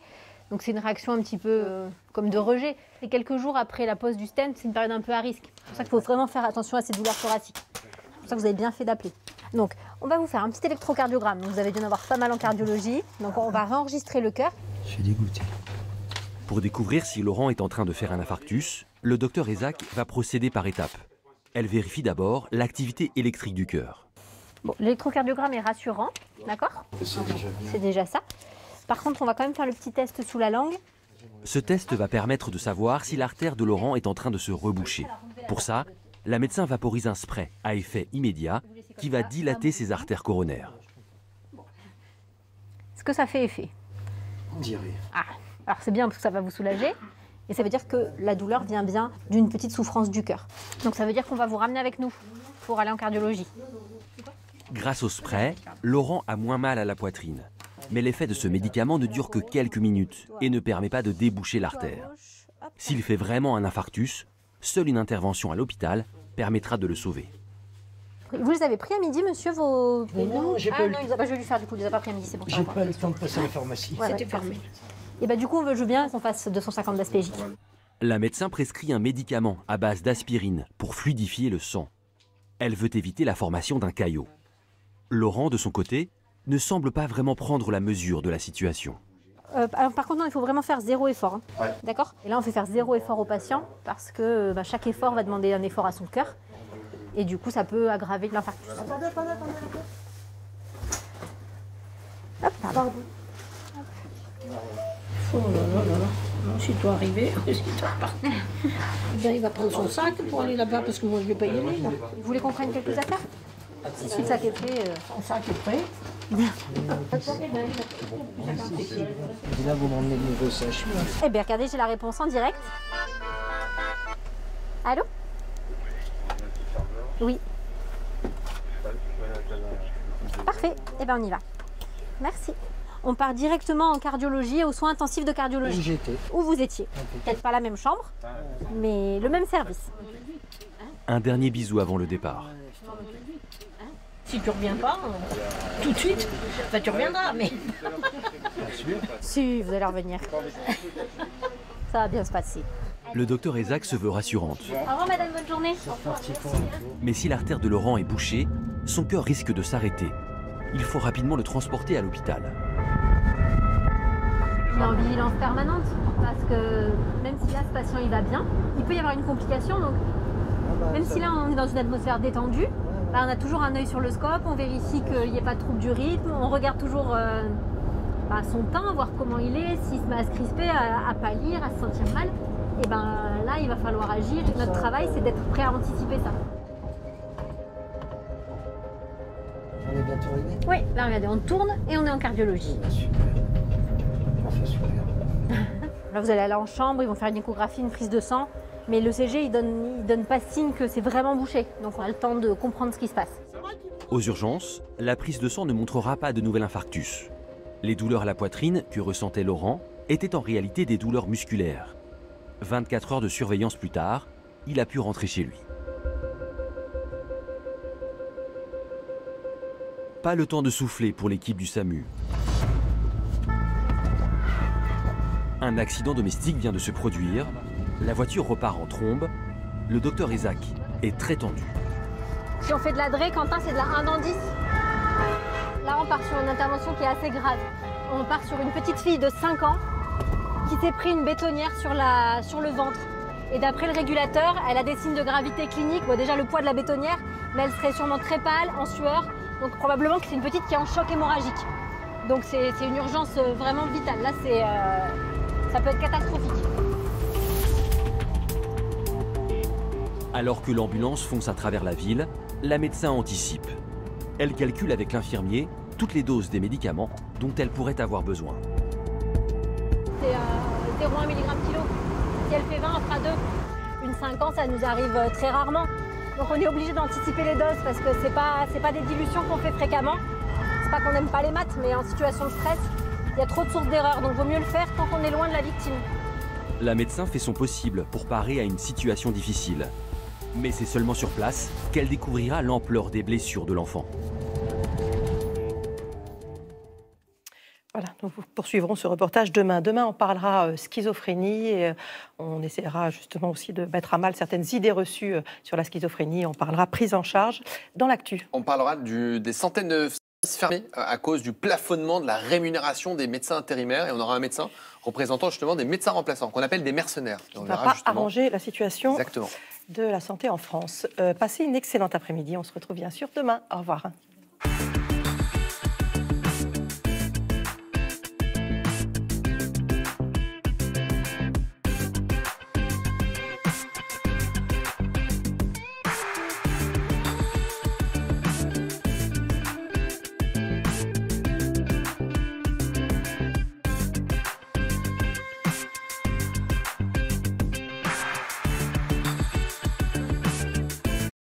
Donc c'est une réaction un petit peu euh, comme de rejet. Et quelques jours après la pose du stent, c'est une période un peu à risque. C'est pour ça qu'il faut vraiment faire attention à ces douleurs thoraciques. C'est pour ça que vous avez bien fait d'appeler. Donc on va vous faire un petit électrocardiogramme. Vous avez dû en avoir pas mal en cardiologie. Donc on va réenregistrer le cœur. Je suis dégoûté. Pour découvrir si Laurent est en train de faire un infarctus, le docteur Ezac va procéder par étapes. Elle vérifie d'abord l'activité électrique du cœur. Bon, l'électrocardiogramme est rassurant, d'accord? C'est déjà bien. C'est déjà ça. Par contre, on va quand même faire le petit test sous la langue. Ce test va permettre de savoir si l'artère de Laurent est en train de se reboucher. Pour ça, la médecin vaporise un spray à effet immédiat qui va dilater ses artères coronaires. Est-ce que ça fait effet? On dirait. Ah, alors c'est bien parce que ça va vous soulager. Et ça veut dire que la douleur vient bien d'une petite souffrance du cœur. Donc ça veut dire qu'on va vous ramener avec nous pour aller en cardiologie. Grâce au spray, Laurent a moins mal à la poitrine. Mais l'effet de ce médicament ne dure que quelques minutes et ne permet pas de déboucher l'artère. S'il fait vraiment un infarctus, seule une intervention à l'hôpital permettra de le sauver. Vous les avez pris à midi, monsieur, vos... Mais non, j'ai ah, pas non, le... bah, je vais lui faire du coup, il les a pas pris à midi, c'est pour ça. J'ai pas le temps de passer à la pharmacie. Ouais, c'était fermé. Et bah, du coup, je veux bien qu'on fasse deux cent cinquante d'aspégique. La médecin prescrit un médicament à base d'aspirine pour fluidifier le sang. Elle veut éviter la formation d'un caillot. Laurent, de son côté, ne semble pas vraiment prendre la mesure de la situation. Euh, alors, par contre, non, il faut vraiment faire zéro effort. Hein. Ouais. D'accord? Et là, on fait faire zéro effort au patient parce que bah, chaque effort va demander un effort à son cœur. Et du coup, ça peut aggraver l'infarctus. Attendez, attendez, attendez. Hop, pardon. Oh là là là là. Non, si tu dois arriver, si tu dois partir. Ben, il va prendre son sac pour aller là-bas parce que moi, je ne vais pas y aller. Là. Vous voulez qu'on prenne quelques affaires? Si le sac est prêt, euh... son sac est prêt. Et là, vous m'emmenez le nouveau sèche. Eh bien, regardez, j'ai la réponse en direct. Allô? Oui. Parfait. Eh bien, on y va. Merci. On part directement en cardiologie, aux soins intensifs de cardiologie. Où j'étais. Où vous étiez. Peut-être pas la même chambre, mais le même service. Un dernier bisou avant le départ. Si tu reviens pas, euh, tout de suite, bah, tu reviendras, mais... Si, vous allez revenir. Ça va bien se passer. Le docteur Ezac se veut rassurante. Au revoir, madame, bonne journée. Mais si l'artère de Laurent est bouchée, son cœur risque de s'arrêter. Il faut rapidement le transporter à l'hôpital. Il est en vigilance permanente, parce que même si là, ce patient, il va bien, il peut y avoir une complication. Donc, même si là, on est dans une atmosphère détendue, là, on a toujours un œil sur le scope, on vérifie qu'il n'y ait pas de trouble du rythme, on regarde toujours euh, bah, son teint, voir comment il est, s'il se met à se crisper, à, à pâlir, à se sentir mal. Et ben là, il va falloir agir. Notre travail, c'est d'être prêt à anticiper ça. On est bientôt arrivé? Oui, là, regardez, on tourne et on est en cardiologie. Super. On fait super. Là, vous allez aller en chambre, ils vont faire une échographie, une prise de sang. Mais le C G, il ne donne, il donne pas signe que c'est vraiment bouché. Donc on a le temps de comprendre ce qui se passe. Aux urgences, la prise de sang ne montrera pas de nouvel infarctus. Les douleurs à la poitrine que ressentait Laurent étaient en réalité des douleurs musculaires. vingt-quatre heures de surveillance plus tard, il a pu rentrer chez lui. pas le temps de souffler pour l'équipe du SAMU. Un accident domestique vient de se produire, la voiture repart en trombe, le docteur Isaac est très tendu. Si on fait de la dré, Quentin, c'est de la un dans dix. Là, on part sur une intervention qui est assez grave. On part sur une petite fille de cinq ans qui s'est pris une bétonnière sur, la, sur le ventre. Et d'après le régulateur, elle a des signes de gravité clinique. Bon, déjà, le poids de la bétonnière, mais elle serait sûrement très pâle, en sueur. Donc probablement que c'est une petite qui est en choc hémorragique. Donc c'est une urgence vraiment vitale. Là, c'est, euh, ça peut être catastrophique. Alors que l'ambulance fonce à travers la ville, la médecin anticipe. Elle calcule avec l'infirmier toutes les doses des médicaments dont elle pourrait avoir besoin. C'est euh, zéro virgule un milligrammes kilo. Si elle fait vingt, on fera deux. Une cinq ans, ça nous arrive très rarement. Donc on est obligé d'anticiper les doses parce que c'est pas, c'est pas des dilutions qu'on fait fréquemment. C'est pas qu'on n'aime pas les maths, mais en situation de stress, il y a trop de sources d'erreurs. Donc vaut mieux le faire tant qu'on est loin de la victime. La médecin fait son possible pour parer à une situation difficile. Mais c'est seulement sur place qu'elle découvrira l'ampleur des blessures de l'enfant. Voilà, donc nous poursuivrons ce reportage demain. Demain, on parlera euh, schizophrénie et euh, on essaiera justement aussi de mettre à mal certaines idées reçues euh, sur la schizophrénie. On parlera prise en charge dans l'actu. On parlera du, des centaines de services fermés à cause du plafonnement de la rémunération des médecins intérimaires. Et on aura un médecin représentant justement des médecins remplaçants, qu'on appelle des mercenaires. Qui ne va pas justement arranger la situation. Exactement. De la santé en France. Euh, passez une excellente après-midi. On se retrouve bien sûr demain. Au revoir.